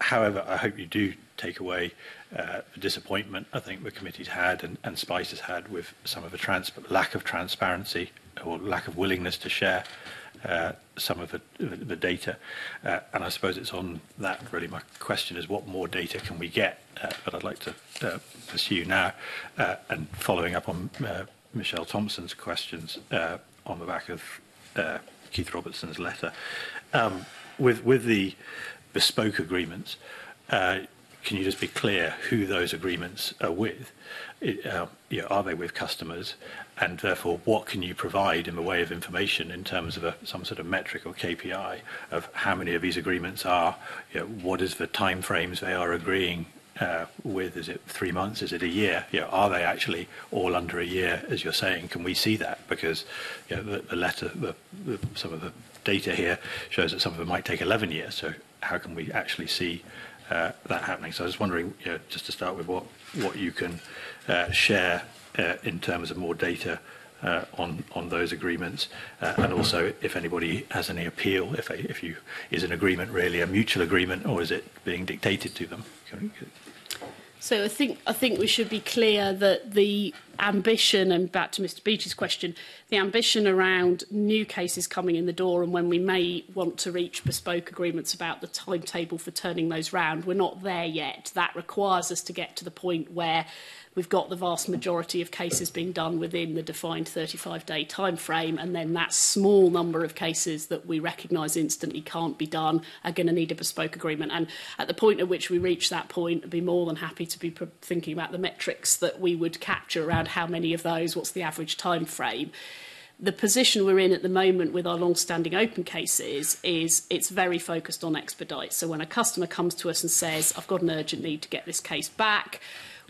However, I hope you do take away the disappointment I think the committee's had and SPICE has had with some of the lack of transparency or lack of willingness to share some of the data. And I suppose it's on that really my question is, what more data can we get? But I'd like to pursue now and following up on Michelle Thompson's questions on the back of Keith Robertson's letter. With the bespoke agreements, can you just be clear who those agreements are with? Are they with customers? And therefore, what can you provide in the way of information in terms of some sort of metric or KPI of how many of these agreements are? What is the time frames they are agreeing with? Is it 3 months? Is it a year? Are they actually all under a year, as you're saying? Can we see that? Because the letter, some of the data here shows that some of them might take 11 years. So how can we actually see that happening? So I was wondering, just to start with, what you can share in terms of more data on those agreements, and also if anybody has any appeal, is an agreement really a mutual agreement or is it being dictated to them? So I think we should be clear that the ambition, and back to Mr. Beattie's question, the ambition around new cases coming in the door and when we may want to reach bespoke agreements about the timetable for turning those round, we're not there yet. That requires us to get to the point where we've got the vast majority of cases being done within the defined 35-day time frame, and then that small number of cases that we recognise instantly can't be done are going to need a bespoke agreement. And at the point at which we reach that point, I'd be more than happy to be thinking about the metrics that we would capture around how many of those, what's the average time frame. The position we're in at the moment with our long-standing open cases is it's very focused on expedites. So when a customer comes to us and says, I've got an urgent need to get this case back,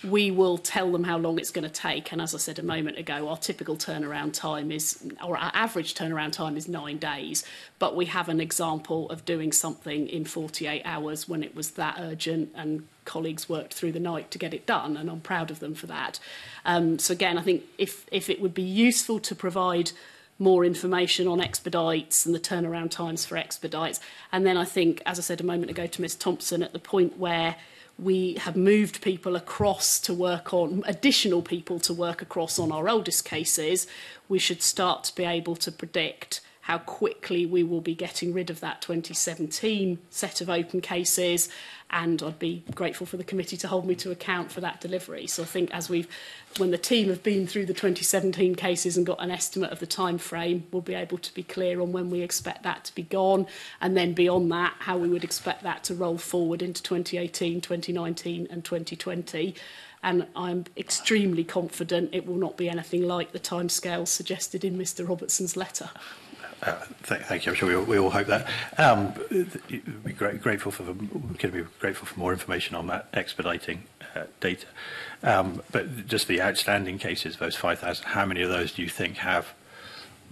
we will tell them how long it's going to take. And as I said a moment ago, our typical turnaround time is, or our average turnaround time is 9 days. But we have an example of doing something in 48 hours when it was that urgent and colleagues worked through the night to get it done. And I'm proud of them for that. So again, I think if it would be useful to provide more information on expedites and the turnaround times for expedites. And then I think, as I said a moment ago to Ms. Thompson, at the point where we have moved people across to work on, additional people to work across on our oldest cases, we should start to be able to predict how quickly we will be getting rid of that 2017 set of open cases, and I'd be grateful for the committee to hold me to account for that delivery. So I think as we've, when the team have been through the 2017 cases and got an estimate of the time frame, we'll be able to be clear on when we expect that to be gone, and then beyond that, how we would expect that to roll forward into 2018, 2019 and 2020. And I'm extremely confident it will not be anything like the timescales suggested in Mr Robertson's letter. Thank you. I'm sure we all hope that. We'd be grateful for more information on that expediting data. But just the outstanding cases, those 5,000. How many of those do you think have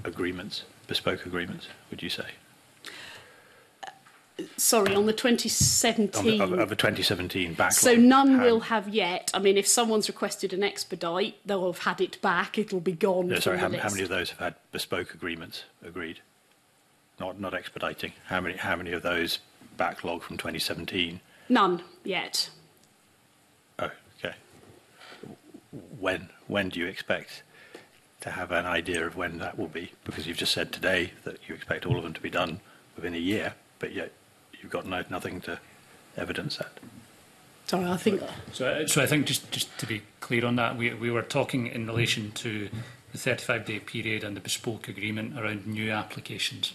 agreements, bespoke agreements? Would you say? Sorry, on the 2017... Of the 2017 backlog. So none will have yet. I mean, if someone's requested an expedite, they'll have had it back. It'll be gone. No, sorry, how many of those have had bespoke agreements agreed? Not expediting. How many of those backlog from 2017? None yet. Oh, OK. When do you expect to have an idea of when that will be? Because you've just said today that you expect all of them to be done within a year, but yet you've got nothing to evidence that. Sorry, I think... So I think just to be clear on that, we were talking in relation to the 35-day period and the bespoke agreement around new applications,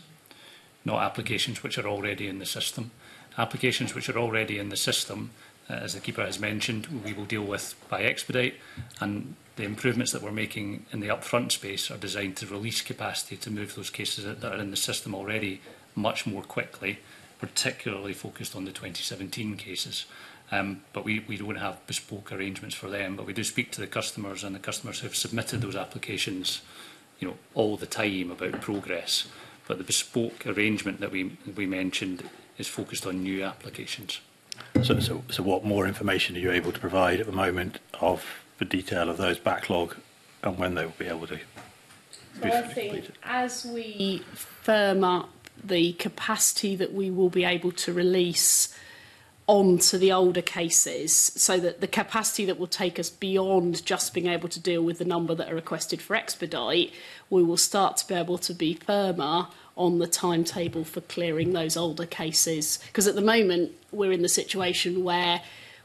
not applications which are already in the system. Applications which are already in the system, as the Keeper has mentioned, we will deal with by expedite, and the improvements that we're making in the upfront space are designed to release capacity to move those cases that are in the system already much more quickly, particularly focused on the 2017 cases. But we don't have bespoke arrangements for them, but we do speak to the customers, and the customers who have submitted those applications, you know, all the time about progress. But the bespoke arrangement that we mentioned is focused on new applications. So what more information are you able to provide at the moment of the detail of those backlog and when they will be able to be completed? As we firm up the capacity that we will be able to release onto the older cases, so that the capacity that will take us beyond just being able to deal with the number that are requested for expedite, we will start to be able to be firmer on the timetable for clearing those older cases. Because at the moment, we're in the situation where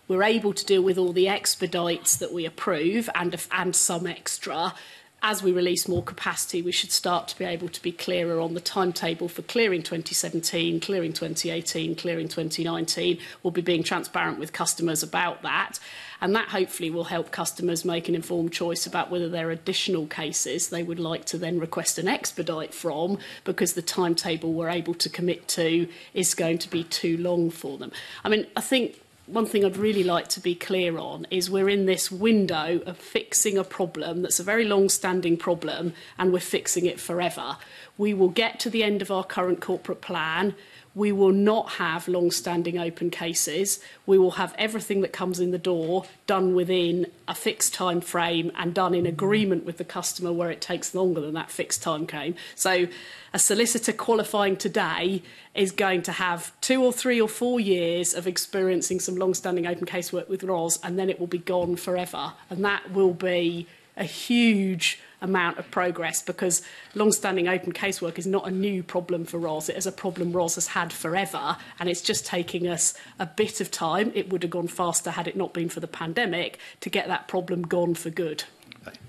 we're able to deal with all the expedites that we approve and some extra. As we release more capacity, we should start to be able to be clearer on the timetable for clearing 2017, clearing 2018, clearing 2019. We'll be being transparent with customers about that. And that hopefully will help customers make an informed choice about whether there are additional cases they would like to then request an expedite from, because the timetable we're able to commit to is going to be too long for them. I mean, I think one thing I'd really like to be clear on is we're in this window of fixing a problem that's a very long-standing problem, and we're fixing it forever. We will get to the end of our current corporate plan. We will not have long-standing open cases. We will have everything that comes in the door done within a fixed time frame and done in agreement with the customer where it takes longer than that fixed time frame. So a solicitor qualifying today is going to have 2 or 3 or 4 years of experiencing some long-standing open case work with ROS, and then it will be gone forever. And that will be a huge amount of progress, because long-standing open casework is not a new problem for ROS. It is a problem ROS has had forever, and it's just taking us a bit of time. It would have gone faster had it not been for the pandemic to get that problem gone for good.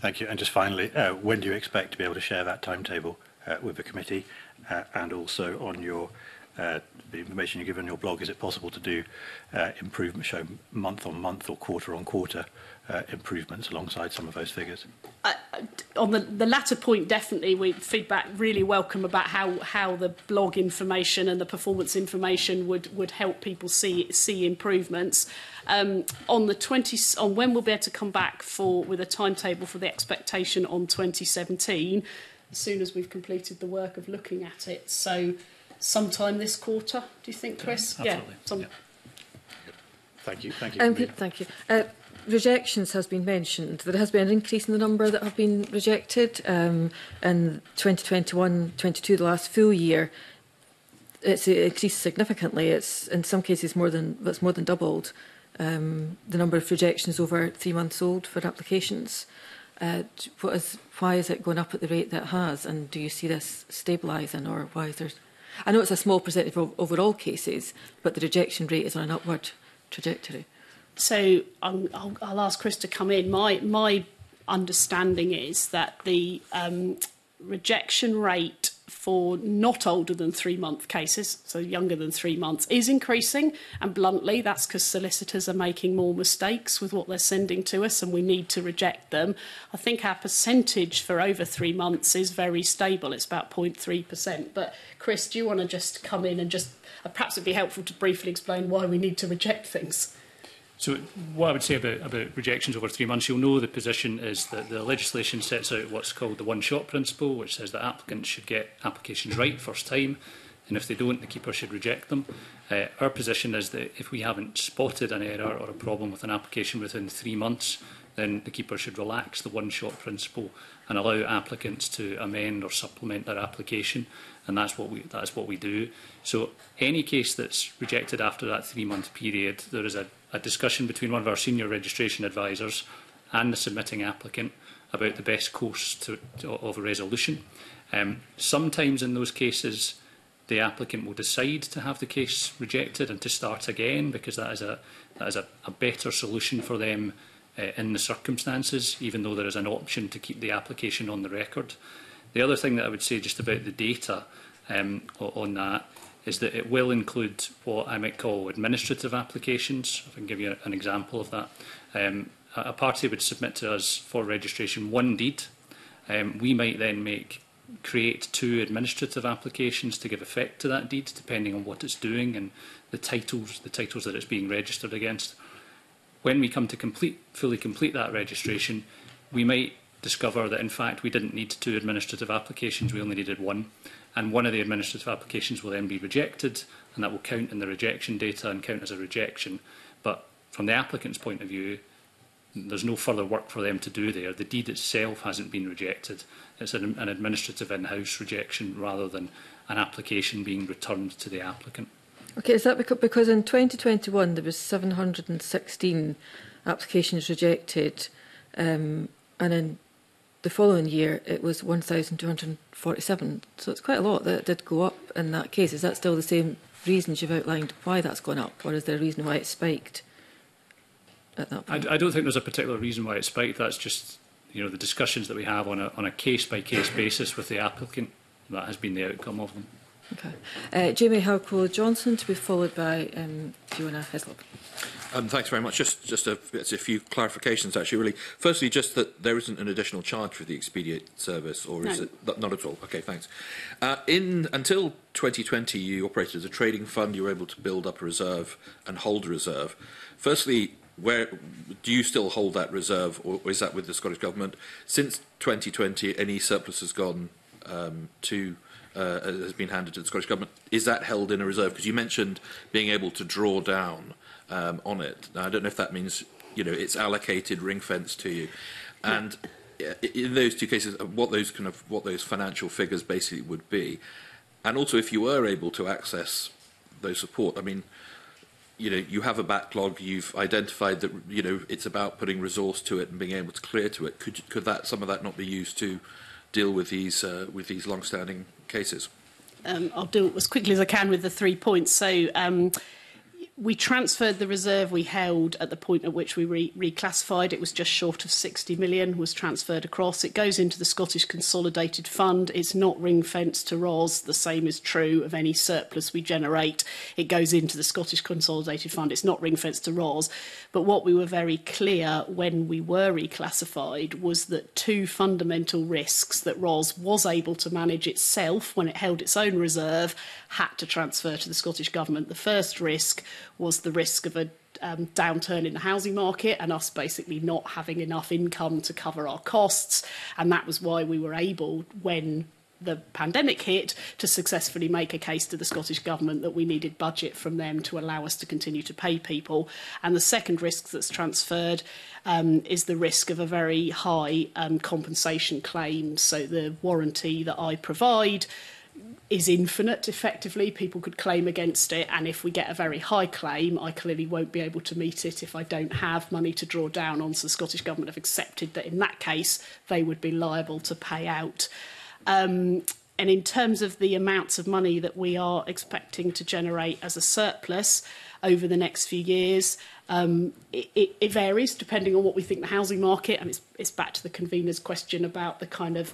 Thank you. And just finally, when do you expect to be able to share that timetable with the committee, and also on your the information you give on your blog? Is it possible to do improvement, show month on month or quarter on quarter improvements alongside some of those figures? On the latter point, definitely, we feedback really welcome about how the blog information and the performance information would help people see improvements. On when we'll be able to come back with a timetable for the expectation on 2017, as soon as we've completed the work of looking at it. So sometime this quarter, do you think, Chris? Yeah, absolutely. Yeah. Thank you. Thank you. Rejections has been mentioned. There has been an increase in the number that have been rejected in 2021-22, the last full year. It's increased significantly. It's in some cases more than doubled the number of rejections over 3 months old for applications. why is it going up at the rate that it has, and do you see this stabilising, or why is there... I know it's a small percentage of overall cases, but the rejection rate is on an upward trajectory. So I'll ask Chris to come in. My understanding is that the rejection rate for not older than 3-month cases, so younger than 3 months, is increasing, and bluntly that's because solicitors are making more mistakes with what they're sending to us and we need to reject them. I think our percentage for over 3 months is very stable, it's about 0.3%. But Chris, do you want to just come in and just perhaps it'd be helpful to briefly explain why we need to reject things? So what I would say about rejections over 3 months, you'll know the position is that the legislation sets out what's called the one-shot principle, which says that applicants should get applications right first time, and if they don't, the keeper should reject them. Our position is that if we haven't spotted an error or a problem with an application within 3 months, then the keeper should relax the one-shot principle and allow applicants to amend or supplement their application, and that's what we do. So any case that's rejected after that 3-month period, there is a discussion between one of our senior registration advisors and the submitting applicant about the best course of a resolution. Sometimes in those cases the applicant will decide to have the case rejected and to start again, because that is a better solution for them in the circumstances, even though there is an option to keep the application on the record. The other thing that I would say just about the data on that is that it will include what I might call administrative applications. If I can give you an example of that. A party would submit to us for registration one deed. We might then create 2 administrative applications to give effect to that deed, depending on what it's doing and the titles that it's being registered against. When we come to fully complete that registration, we might discover that in fact we didn't need 2 administrative applications, we only needed 1. And one of the administrative applications will then be rejected, and that will count in the rejection data and count as a rejection. But from the applicant's point of view, there's no further work for them to do there. The deed itself hasn't been rejected. It's an administrative in-house rejection rather than an application being returned to the applicant. Okay, is that because in 2021 there was 716 applications rejected, and in the following year it was 1,247, so it's quite a lot that did go up in that case. Is that still the same reasons you've outlined why that's gone up, or is there a reason why it spiked at that point? I don't think there's a particular reason why it spiked. That's just, you know, the discussions that we have on a case-by-case basis with the applicant. That has been the outcome of them. Okay. Jamie Halcro Johnston, to be followed by Fiona Hyslop. Thanks very much. Just a few clarifications, actually, really. Firstly, just that there isn't an additional charge for the expedient service, or no. Is it? Not at all. Okay, thanks. Until 2020, you operated as a trading fund. You were able to build up a reserve and hold a reserve. Firstly, where do you still hold that reserve, or is that with the Scottish Government? Since 2020, any surplus has gone has been handed to the Scottish Government. Is that held in a reserve? Because you mentioned being able to draw down on it. Now, I don't know if that means, you know, it's allocated, ring-fenced to you. And in those two cases, what those financial figures basically would be, and also if you were able to access those support. I mean, you know, you have a backlog. You've identified that, you know, it's about putting resource to it and being able to clear to it. Could that, some of that, not be used to deal with these long-standing cases? I'll do it as quickly as I can with the 3 points. So we transferred the reserve we held at the point at which we reclassified. It was just short of 60 million was transferred across. It goes into the Scottish Consolidated Fund. It's not ring-fenced to ROS. The same is true of any surplus we generate. It goes into the Scottish Consolidated Fund. It's not ring-fenced to ROS. But what we were very clear when we were reclassified was that 2 fundamental risks that ROS was able to manage itself when it held its own reserve had to transfer to the Scottish Government. The first risk was the risk of a downturn in the housing market and us basically not having enough income to cover our costs. And that was why we were able, when the pandemic hit, to successfully make a case to the Scottish Government that we needed budget from them to allow us to continue to pay people. And the second risk that's transferred is the risk of a very high compensation claim. So the warranty that I provide is infinite, effectively. People could claim against it, and if we get a very high claim, I clearly won't be able to meet it if I don't have money to draw down on. So the Scottish Government have accepted that in that case they would be liable to pay out. And in terms of the amounts of money that we are expecting to generate as a surplus over the next few years, it varies depending on what we think the housing market, and it's back to the convener's question about the kind of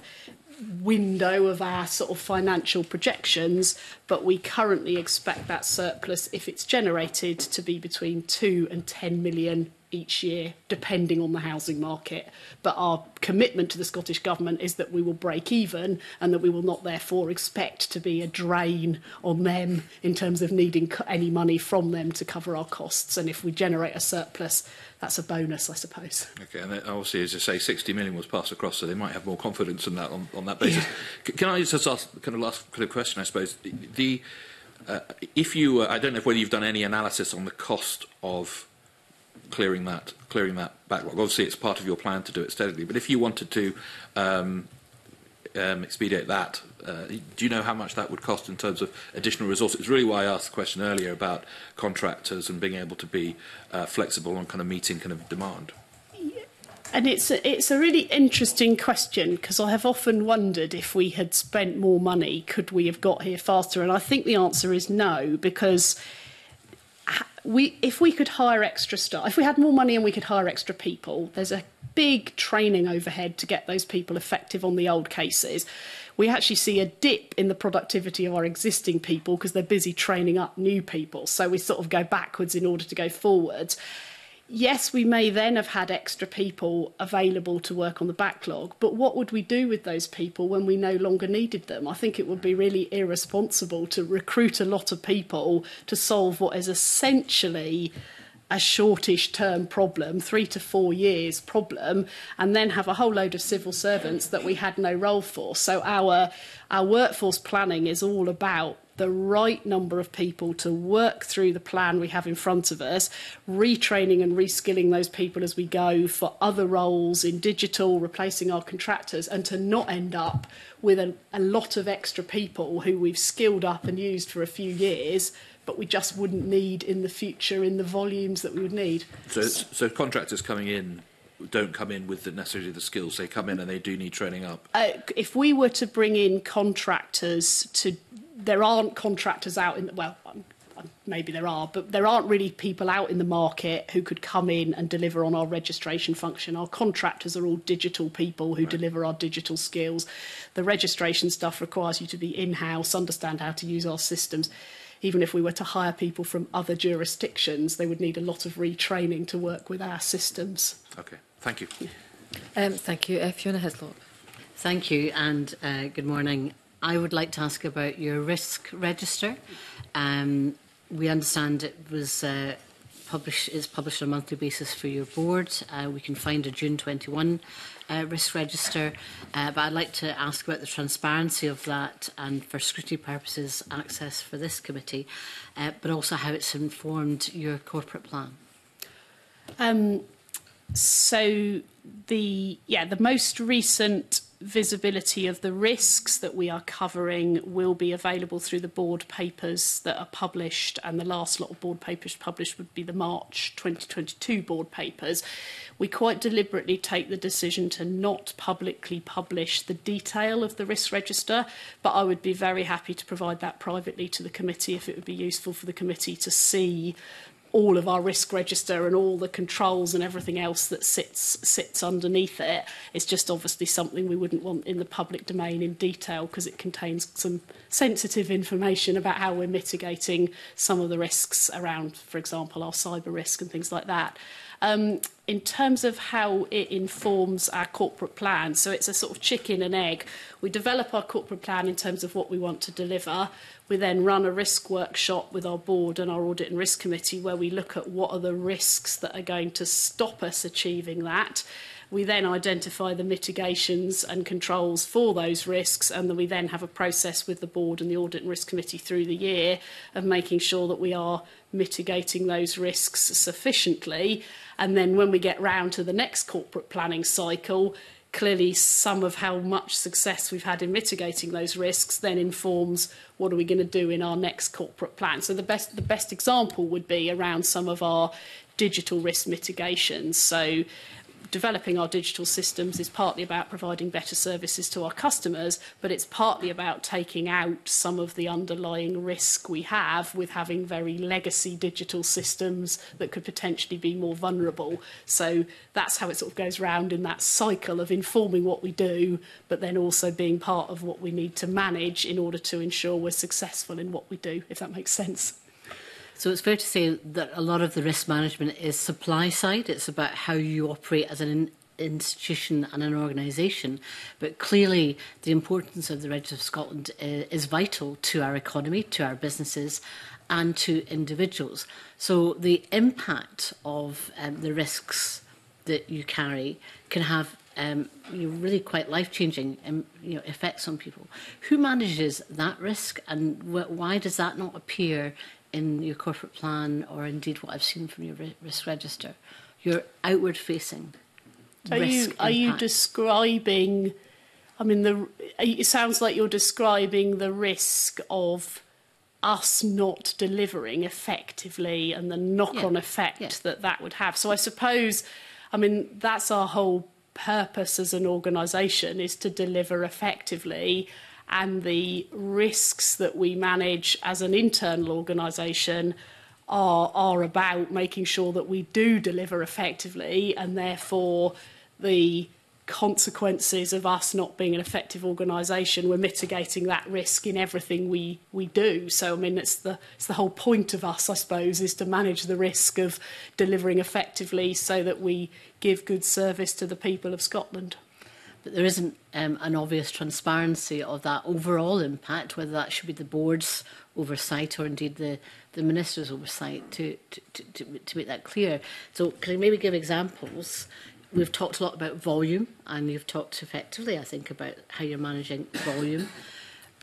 window of our sort of financial projections, but we currently expect that surplus, if it's generated, to be between 2 and 10 million each year, depending on the housing market. But our commitment to the Scottish Government is that we will break even and that we will not therefore expect to be a drain on them in terms of needing any money from them to cover our costs. And if we generate a surplus, that's a bonus, I suppose. Okay, and obviously, as you say, 60 million was passed across, so they might have more confidence in that on that basis. Yeah. Can I just ask kind of last kind of question, I suppose? If you, I don't know whether you've done any analysis on the cost of clearing that backlog. Obviously, it's part of your plan to do it steadily. But if you wanted to expedite that, do you know how much that would cost in terms of additional resources? It's really why I asked the question earlier about contractors and being able to be flexible on kind of meeting kind of demand. And it's a really interesting question, because I have often wondered, if we had spent more money, could we have got here faster? And I think the answer is no, because if we could hire extra staff, if we had more money and we could hire extra people, there's a big training overhead to get those people effective on the old cases. We actually see a dip in the productivity of our existing people because they're busy training up new people. So we sort of go backwards in order to go forwards. Yes, we may then have had extra people available to work on the backlog, but what would we do with those people when we no longer needed them? I think it would be really irresponsible to recruit a lot of people to solve what is essentially a shortish term problem, 3 to 4 years problem, and then have a whole load of civil servants that we had no role for. So our workforce planning is all about the right number of people to work through the plan we have in front of us, retraining and reskilling those people as we go for other roles in digital, replacing our contractors, and to not end up with a lot of extra people who we've skilled up and used for a few years, but we just wouldn't need in the future in the volumes that we would need. So contractors coming in don't come in with necessarily the skills. They come in and they do need training up. If we were to bring in contractors to... There aren't contractors out in... Well, maybe there are, but there aren't really people out in the market who could come in and deliver on our registration function. Our contractors are all digital people who right. deliver our digital skills. The registration stuff requires you to be in-house, understand how to use our systems. Even if we were to hire people from other jurisdictions, they would need a lot of retraining to work with our systems. OK, thank you. Thank you. Fiona Hyslop. Thank you, and good morning. I would like to ask about your risk register. We understand it was published on a monthly basis for your board. We can find a June 21 risk register, but I'd like to ask about the transparency of that and, for scrutiny purposes, access for this committee, but also how it's informed your corporate plan. So the most recent visibility of the risks that we are covering will be available through the board papers that are published, and the last lot of board papers published would be the March 2022 board papers. We quite deliberately take the decision to not publicly publish the detail of the risk register, but I would be very happy to provide that privately to the committee if it would be useful for the committee to see all of our risk register and all the controls and everything else that sits underneath it. It's just obviously something we wouldn't want in the public domain in detail, because it contains some sensitive information about how we're mitigating some of the risks around, for example, our cyber risk and things like that. In terms of how it informs our corporate plan, so it's a sort of chicken and egg. We develop our corporate plan in terms of what we want to deliver. We then run a risk workshop with our board and our audit and risk committee, where we look at what are the risks that are going to stop us achieving that. We then identify the mitigations and controls for those risks, and then we then have a process with the board and the audit and risk committee through the year of making sure that we are mitigating those risks sufficiently. And then when we get round to the next corporate planning cycle, clearly some of how much success we've had in mitigating those risks then informs what are we going to do in our next corporate plan. So the best example would be around some of our digital risk mitigations. So developing our digital systems is partly about providing better services to our customers, but it's partly about taking out some of the underlying risk we have with having very legacy digital systems that could potentially be more vulnerable. So that's how it sort of goes round in that cycle of informing what we do, but then also being part of what we need to manage in order to ensure we're successful in what we do, if that makes sense. So it's fair to say that a lot of the risk management is supply side. It's about how you operate as an institution and an organisation. But clearly the importance of the Register of Scotland is vital to our economy, to our businesses and to individuals. So the impact of the risks that you carry can have really quite life-changing effects on people. Who manages that risk, and why does that not appear in your corporate plan, or indeed what I've seen from your risk register? Your outward-facing risk impact. Are you describing, I mean, it sounds like you're describing the risk of us not delivering effectively and the knock-on effect that would have. So I suppose, I mean, that's our whole purpose as an organisation, is to deliver effectively, and the risks that we manage as an internal organisation are about making sure that we do deliver effectively, and therefore the consequences of us not being an effective organisation, we're mitigating that risk in everything we do. So, I mean, it's the whole point of us, I suppose, is to manage the risk of delivering effectively so that we give good service to the people of Scotland. But there isn't an obvious transparency of that overall impact, whether that should be the board's oversight or indeed the minister's oversight to make that clear. So can you maybe give examples? We've talked a lot about volume, and you've talked effectively, I think, about how you're managing volume.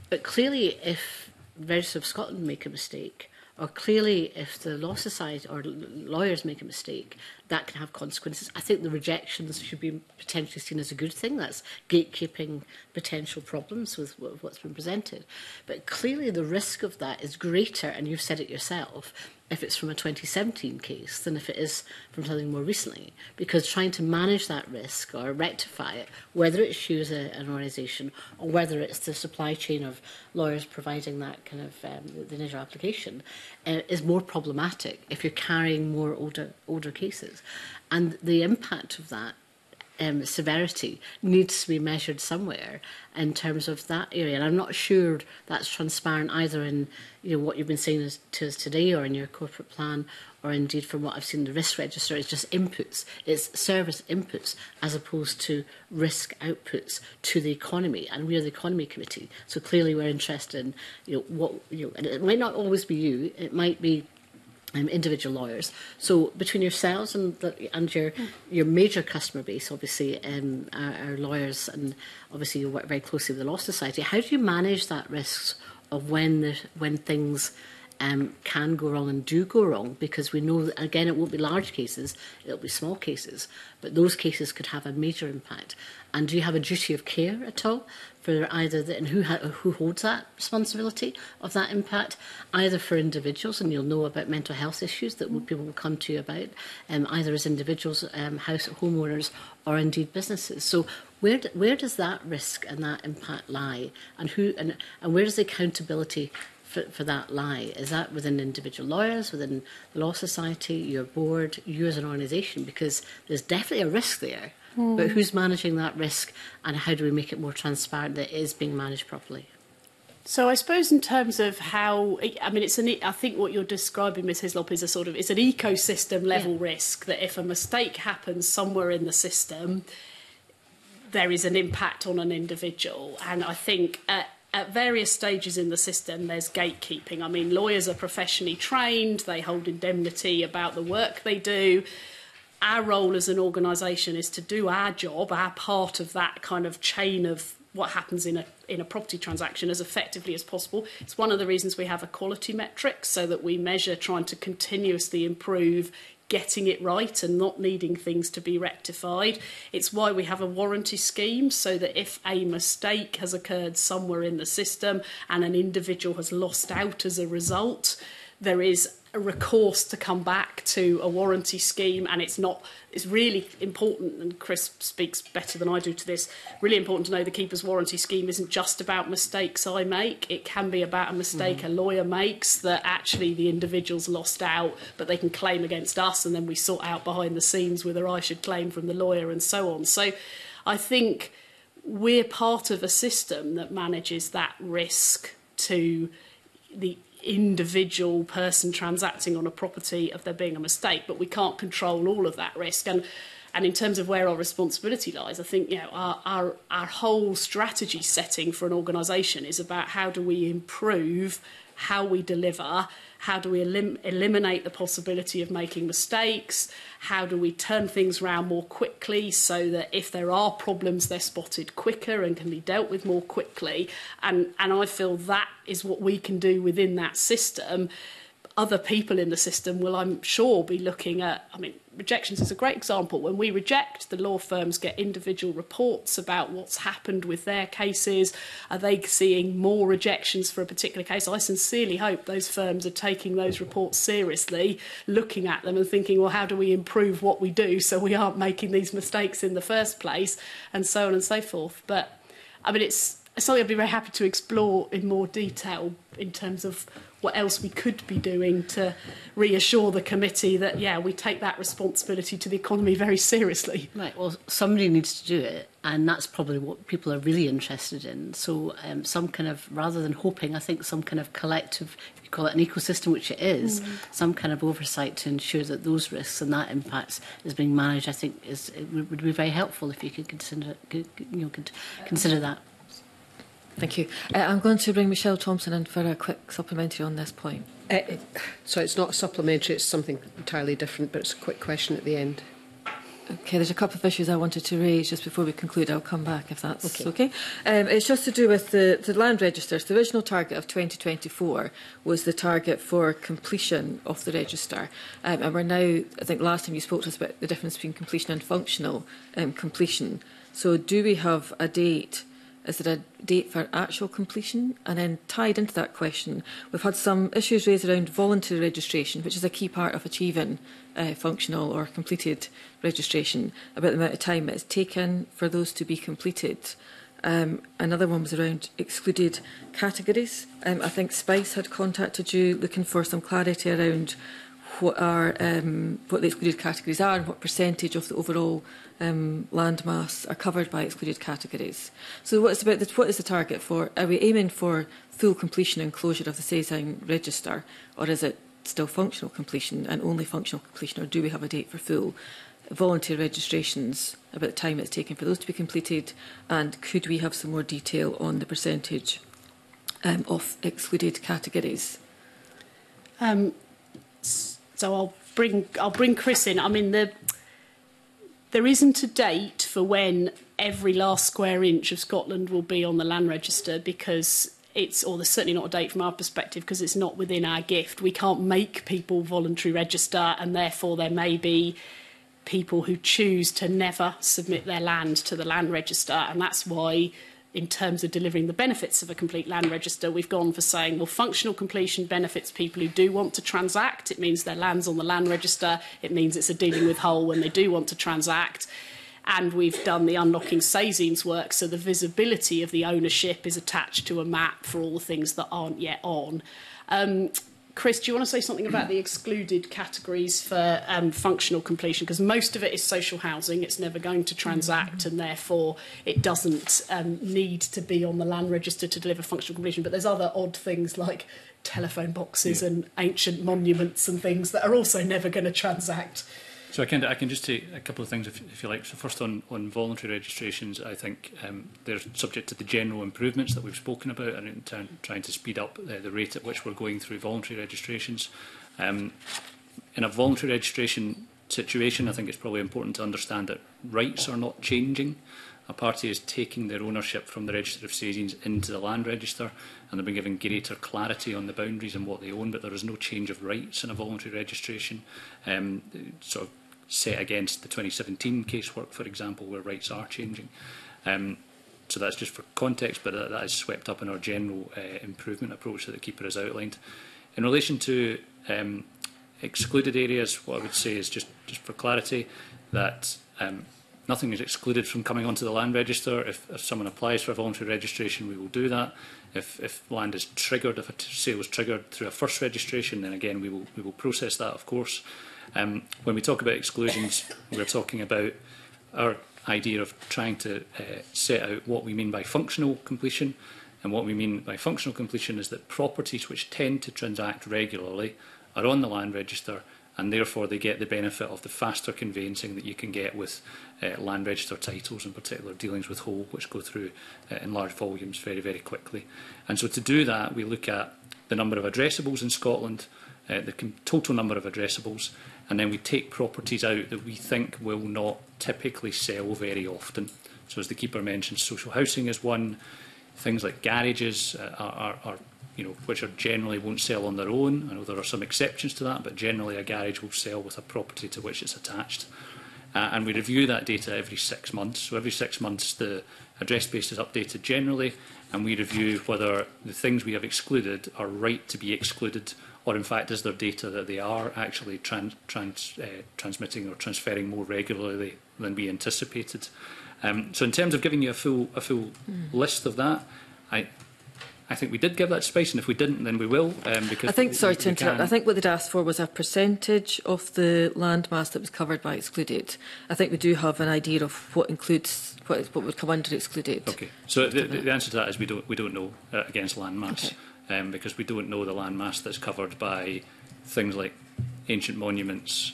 But clearly, if Register of Scotland make a mistake, or clearly if the Law Society or lawyers make a mistake, that can have consequences. I think the rejections should be potentially seen as a good thing. That's gatekeeping potential problems with what's been presented. But clearly the risk of that is greater, and you've said it yourself, if it's from a 2017 case than if it is from something more recently. Because trying to manage that risk or rectify it, whether it's you as an organisation or whether it's the supply chain of lawyers providing that kind of the initial application, is more problematic if you're carrying more older cases. And the impact of that severity needs to be measured somewhere in terms of that area. And I'm not sure that's transparent either in what you've been saying to us today or in your corporate plan, or indeed from what I've seen in the risk register. It's just inputs. It's service inputs as opposed to risk outputs to the economy. And we're the economy committee, so clearly we're interested in and it might not always be you. It might be individual lawyers. So between yourselves and your major customer base, obviously, our lawyers, and obviously you work very closely with the Law Society, how do you manage that risk of when things can go wrong and do go wrong? Because we know that, again, it won't be large cases, it'll be small cases, but those cases could have a major impact. And do you have a duty of care at all for either the, and who holds that responsibility of that impact, either for individuals, and you'll know about mental health issues that people will come to you about, either as individuals, homeowners, or indeed businesses. So where does that risk and that impact lie, and who and where does the accountability for that lie? Is that within individual lawyers, within the Law Society, your board, you as an organisation? Because there's definitely a risk there, but who's managing that risk, and how do we make it more transparent that it is being managed properly? So I suppose in terms of how, I mean, I think what you're describing, Ms Hyslop, is it's an ecosystem level risk, that if a mistake happens somewhere in the system, there is an impact on an individual. And I think at various stages in the system, there's gatekeeping. I mean, lawyers are professionally trained, they hold indemnity about the work they do. Our role as an organisation is to do our job, our part of that kind of chain of what happens in a property transaction as effectively as possible. It's one of the reasons we have a quality metric, so that we measure trying to continuously improve getting it right and not needing things to be rectified. It's why we have a warranty scheme, so that if a mistake has occurred somewhere in the system and an individual has lost out as a result, there is a recourse to come back to a warranty scheme. And it's not, it's really important, and Chris speaks better than I do to this, really important to know the keeper's warranty scheme isn't just about mistakes I make. It can be about a mistake a lawyer makes that actually the individual's lost out, but they can claim against us, and then we sort out behind the scenes whether I should claim from the lawyer and so on. So I think we're part of a system that manages that risk to the individual person transacting on a property of there being a mistake, but we can't control all of that risk. And in terms of where our responsibility lies, I think, you know, our whole strategy setting for an organisation is about how do we improve how we deliver, how do we eliminate the possibility of making mistakes, how do we turn things around more quickly so that if there are problems, they're spotted quicker and can be dealt with more quickly. And I feel that is what we can do within that system. Other people in the system will, I'm sure, be looking at, I mean, rejections is a great example. When we reject, the law firms get individual reports about what's happened with their cases. Are they seeing more rejections for a particular case? I sincerely hope those firms are taking those reports seriously, looking at them and thinking, well, how do we improve what we do so we aren't making these mistakes in the first place, and so on and so forth. But, I mean, it's something I'd be very happy to explore in more detail in terms of what else we could be doing to reassure the committee that, yeah, we take that responsibility to the economy very seriously. Right, well, somebody needs to do it, and that's probably what people are really interested in. So some kind of, rather than hoping, I think some kind of collective, if you call it an ecosystem, which it is, some kind of oversight to ensure that those risks and that impacts is being managed, I think would be very helpful if you could consider, consider that. Thank you. I'm going to bring Michelle Thompson in for a quick supplementary on this point. So it's not a supplementary, it's something entirely different, but it's a quick question at the end. OK, there's a couple of issues I wanted to raise just before we conclude. I'll come back if that's OK. It's just to do with the land registers. The original target of 2024 was the target for completion of the register. And we're now, I think last time you spoke to us about the difference between completion and functional completion. So do we have a date? Is there a date for actual completion? And then tied into that question, we've had some issues raised around voluntary registration, which is a key part of achieving functional or completed registration, about the amount of time it's taken for those to be completed. Another one was around excluded categories. I think SPICE had contacted you looking for some clarity around what the excluded categories are and what percentage of the overall landmass are covered by excluded categories. So what is the target for? Are we aiming for full completion and closure of the Sasine register, or is it still functional completion and only functional completion, or do we have a date for full voluntary registrations, about the time it's taken for those to be completed, and could we have some more detail on the percentage of excluded categories? So I'll bring Chris in. I mean, there isn't a date for when every last square inch of Scotland will be on the land register, because it's, or there's certainly not a date from our perspective, because it's not within our gift. We can't make people voluntary register, and therefore there may be people who choose to never submit their land to the land register, and that's why, in terms of delivering the benefits of a complete land register, we've gone for saying, well, functional completion benefits people who do want to transact. It means their land's on the land register. It means it's a dealing with whole when they do want to transact. And we've done the unlocking Sasines work, so the visibility of the ownership is attached to a map for all the things that aren't yet on. Chris, do you want to say something about the excluded categories for functional completion? Because most of it is social housing. It's never going to transact, and therefore it doesn't need to be on the land register to deliver functional completion. But there's other odd things like telephone boxes and ancient monuments and things that are also never going to transact. So I can just say a couple of things, if you like. So first, on voluntary registrations, I think they're subject to the general improvements that we've spoken about, and in turn trying to speed up the rate at which we're going through voluntary registrations. In a voluntary registration situation, I think it's probably important to understand that rights are not changing. a party is taking their ownership from the Register of Sasines into the Land Register, and they've been given greater clarity on the boundaries and what they own, but there is no change of rights in a voluntary registration, sort of set against the 2017 casework, for example, where rights are changing. So that's just for context, but that is swept up in our general improvement approach that the Keeper has outlined. In relation to excluded areas, what I would say is just for clarity that nothing is excluded from coming onto the Land Register. If someone applies for a voluntary registration, we will do that. If land is triggered, if a sale is triggered through a first registration, then again we will process that, of course. When we talk about exclusions, we're talking about our idea of trying to set out what we mean by functional completion. And what we mean by functional completion is that properties which tend to transact regularly are on the Land Register, and therefore they get the benefit of the faster conveyancing that you can get with Land Register titles, in particular dealings with whole, which go through in large volumes very, very quickly. And so to do that, we look at the number of addressables in Scotland, the total number of addressables, and then we take properties out that we think will not typically sell very often. So as the Keeper mentioned, social housing is one. Things like garages which generally won't sell on their own. I know there are some exceptions to that, but generally a garage will sell with a property to which it's attached. And we review that data every 6 months. So every 6 months the address base is updated generally, and we review whether the things we have excluded are right to be excluded, or in fact is there data that they are actually transmitting or transferring more regularly than we anticipated. So in terms of giving you a full list of that, I think we did give that space, and if we didn't, then we will. Because I think, sorry to interrupt, I think what they'd asked for was a percentage of the landmass that was covered by excluded. I think we do have an idea of what includes what would come under excluded. Okay, so the answer to that is we don't know against landmass, okay. Because we don't know the landmass that's covered by things like ancient monuments,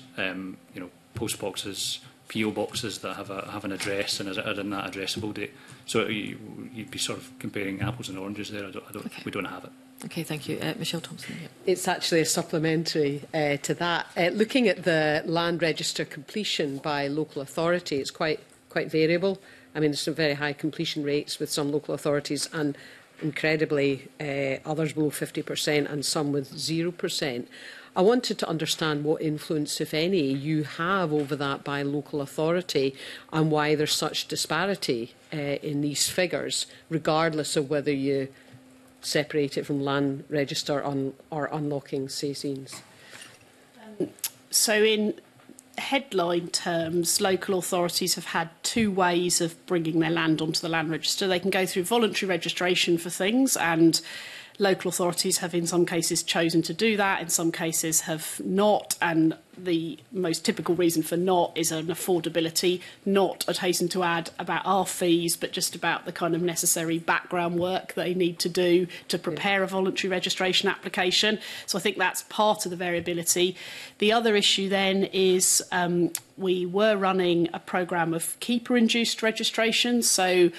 post boxes, PO boxes that have an address and are in that addressable date. So you'd be sort of comparing apples and oranges there. Okay. We don't have it. Okay, thank you. Michelle Thompson. Yeah. It's actually a supplementary to that. Looking at the Land Register completion by local authority, it's quite variable. I mean, there's some very high completion rates with some local authorities, and incredibly others below 50% and some with 0%. I wanted to understand what influence, if any, you have over that by local authority, and why there's such disparity in these figures, regardless of whether you separate it from Land Register or unlocking Sasines. So in headline terms, local authorities have had two ways of bringing their land onto the Land Register. They can go through voluntary registration for things, and local authorities have in some cases chosen to do that, in some cases have not, and the most typical reason for not is an affordability, not, I'd hasten to add, about our fees, but just about the kind of necessary background work they need to do to prepare a voluntary registration application. So I think that's part of the variability. The other issue then is we were running a programme of Keeper-induced registration, so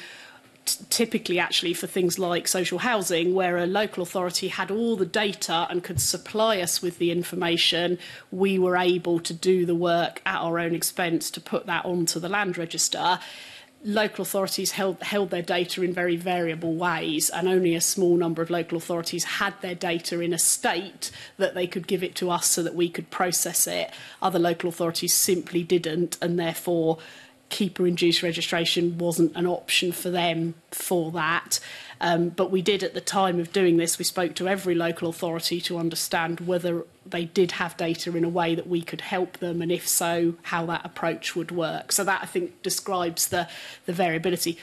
typically actually for things like social housing, where a local authority had all the data and could supply us with the information, we were able to do the work at our own expense to put that onto the Land Register. Local authorities held their data in very variable ways, and only a small number of local authorities had their data in a state that they could give it to us so that we could process it. Other local authorities simply didn't, and therefore Keeper-induced registration wasn't an option for them for that. But we did, at the time of doing this, we spoke to every local authority to understand whether they did have data in a way that we could help them, and if so, how that approach would work. So that, I think, describes the variability.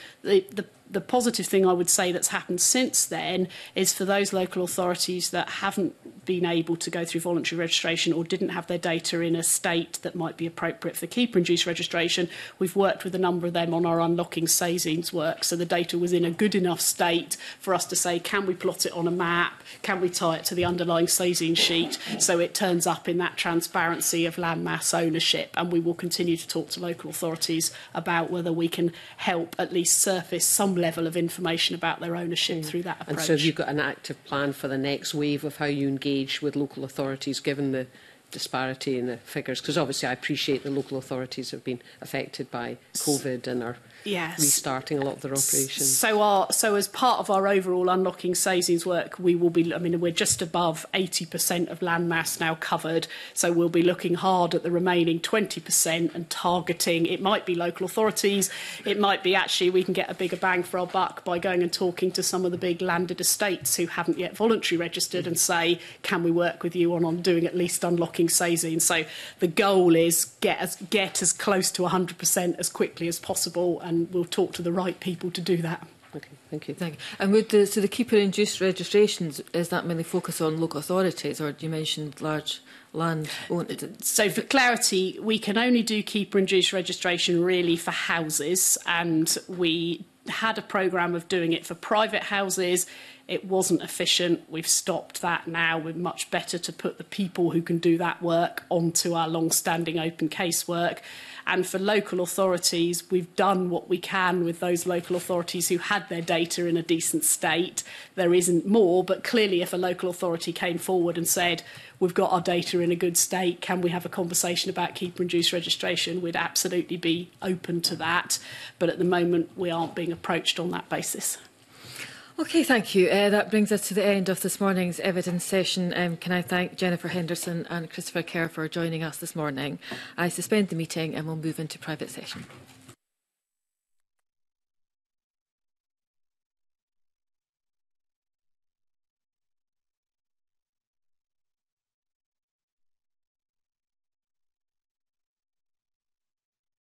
The positive thing I would say that's happened since then is for those local authorities that haven't been able to go through voluntary registration or didn't have their data in a state that might be appropriate for Keeper-induced registration, we've worked with a number of them on our unlocking Sasines work. So the data was in a good enough state for us to say, can we plot it on a map? Can we tie it to the underlying Sasine sheet? So it turns up in that transparency of landmass ownership. And we will continue to talk to local authorities about whether we can help at least surface some level of information about their ownership through that approach. And so have you got an active plan for the next wave of how you engage with local authorities, given the disparity in the figures? Because obviously I appreciate the local authorities have been affected by COVID and are yes, restarting a lot of their operations. So, so as part of our overall unlocking savings work, we will be, I mean, we're just above 80% of land mass now covered. So we'll be looking hard at the remaining 20% and targeting. It might be local authorities. It might be actually we can get a bigger bang for our buck by going and talking to some of the big landed estates who haven't yet voluntarily registered and say, can we work with you on doing at least unlocking savings? So the goal is get as close to 100% as quickly as possible, and we'll talk to the right people to do that. Okay, thank you. Thank you. And would the, so the keeper-induced registrations, is that mainly focused on local authorities, or you mentioned large land owned? So for clarity, we can only do keeper-induced registration really for houses, and we had a programme of doing it for private houses. It wasn't efficient. We've stopped that now. We're much better to put the people who can do that work onto our long-standing open casework. And for local authorities, we've done what we can with those local authorities who had their data in a decent state. There isn't more, but clearly if a local authority came forward and said, we've got our data in a good state, can we have a conversation about keeper-induced registration, we'd absolutely be open to that. But at the moment, we aren't being approached on that basis. OK, thank you. That brings us to the end of this morning's evidence session. Can I thank Jennifer Henderson and Christopher Kerr for joining us this morning. I suspend the meeting and we'll move into private session.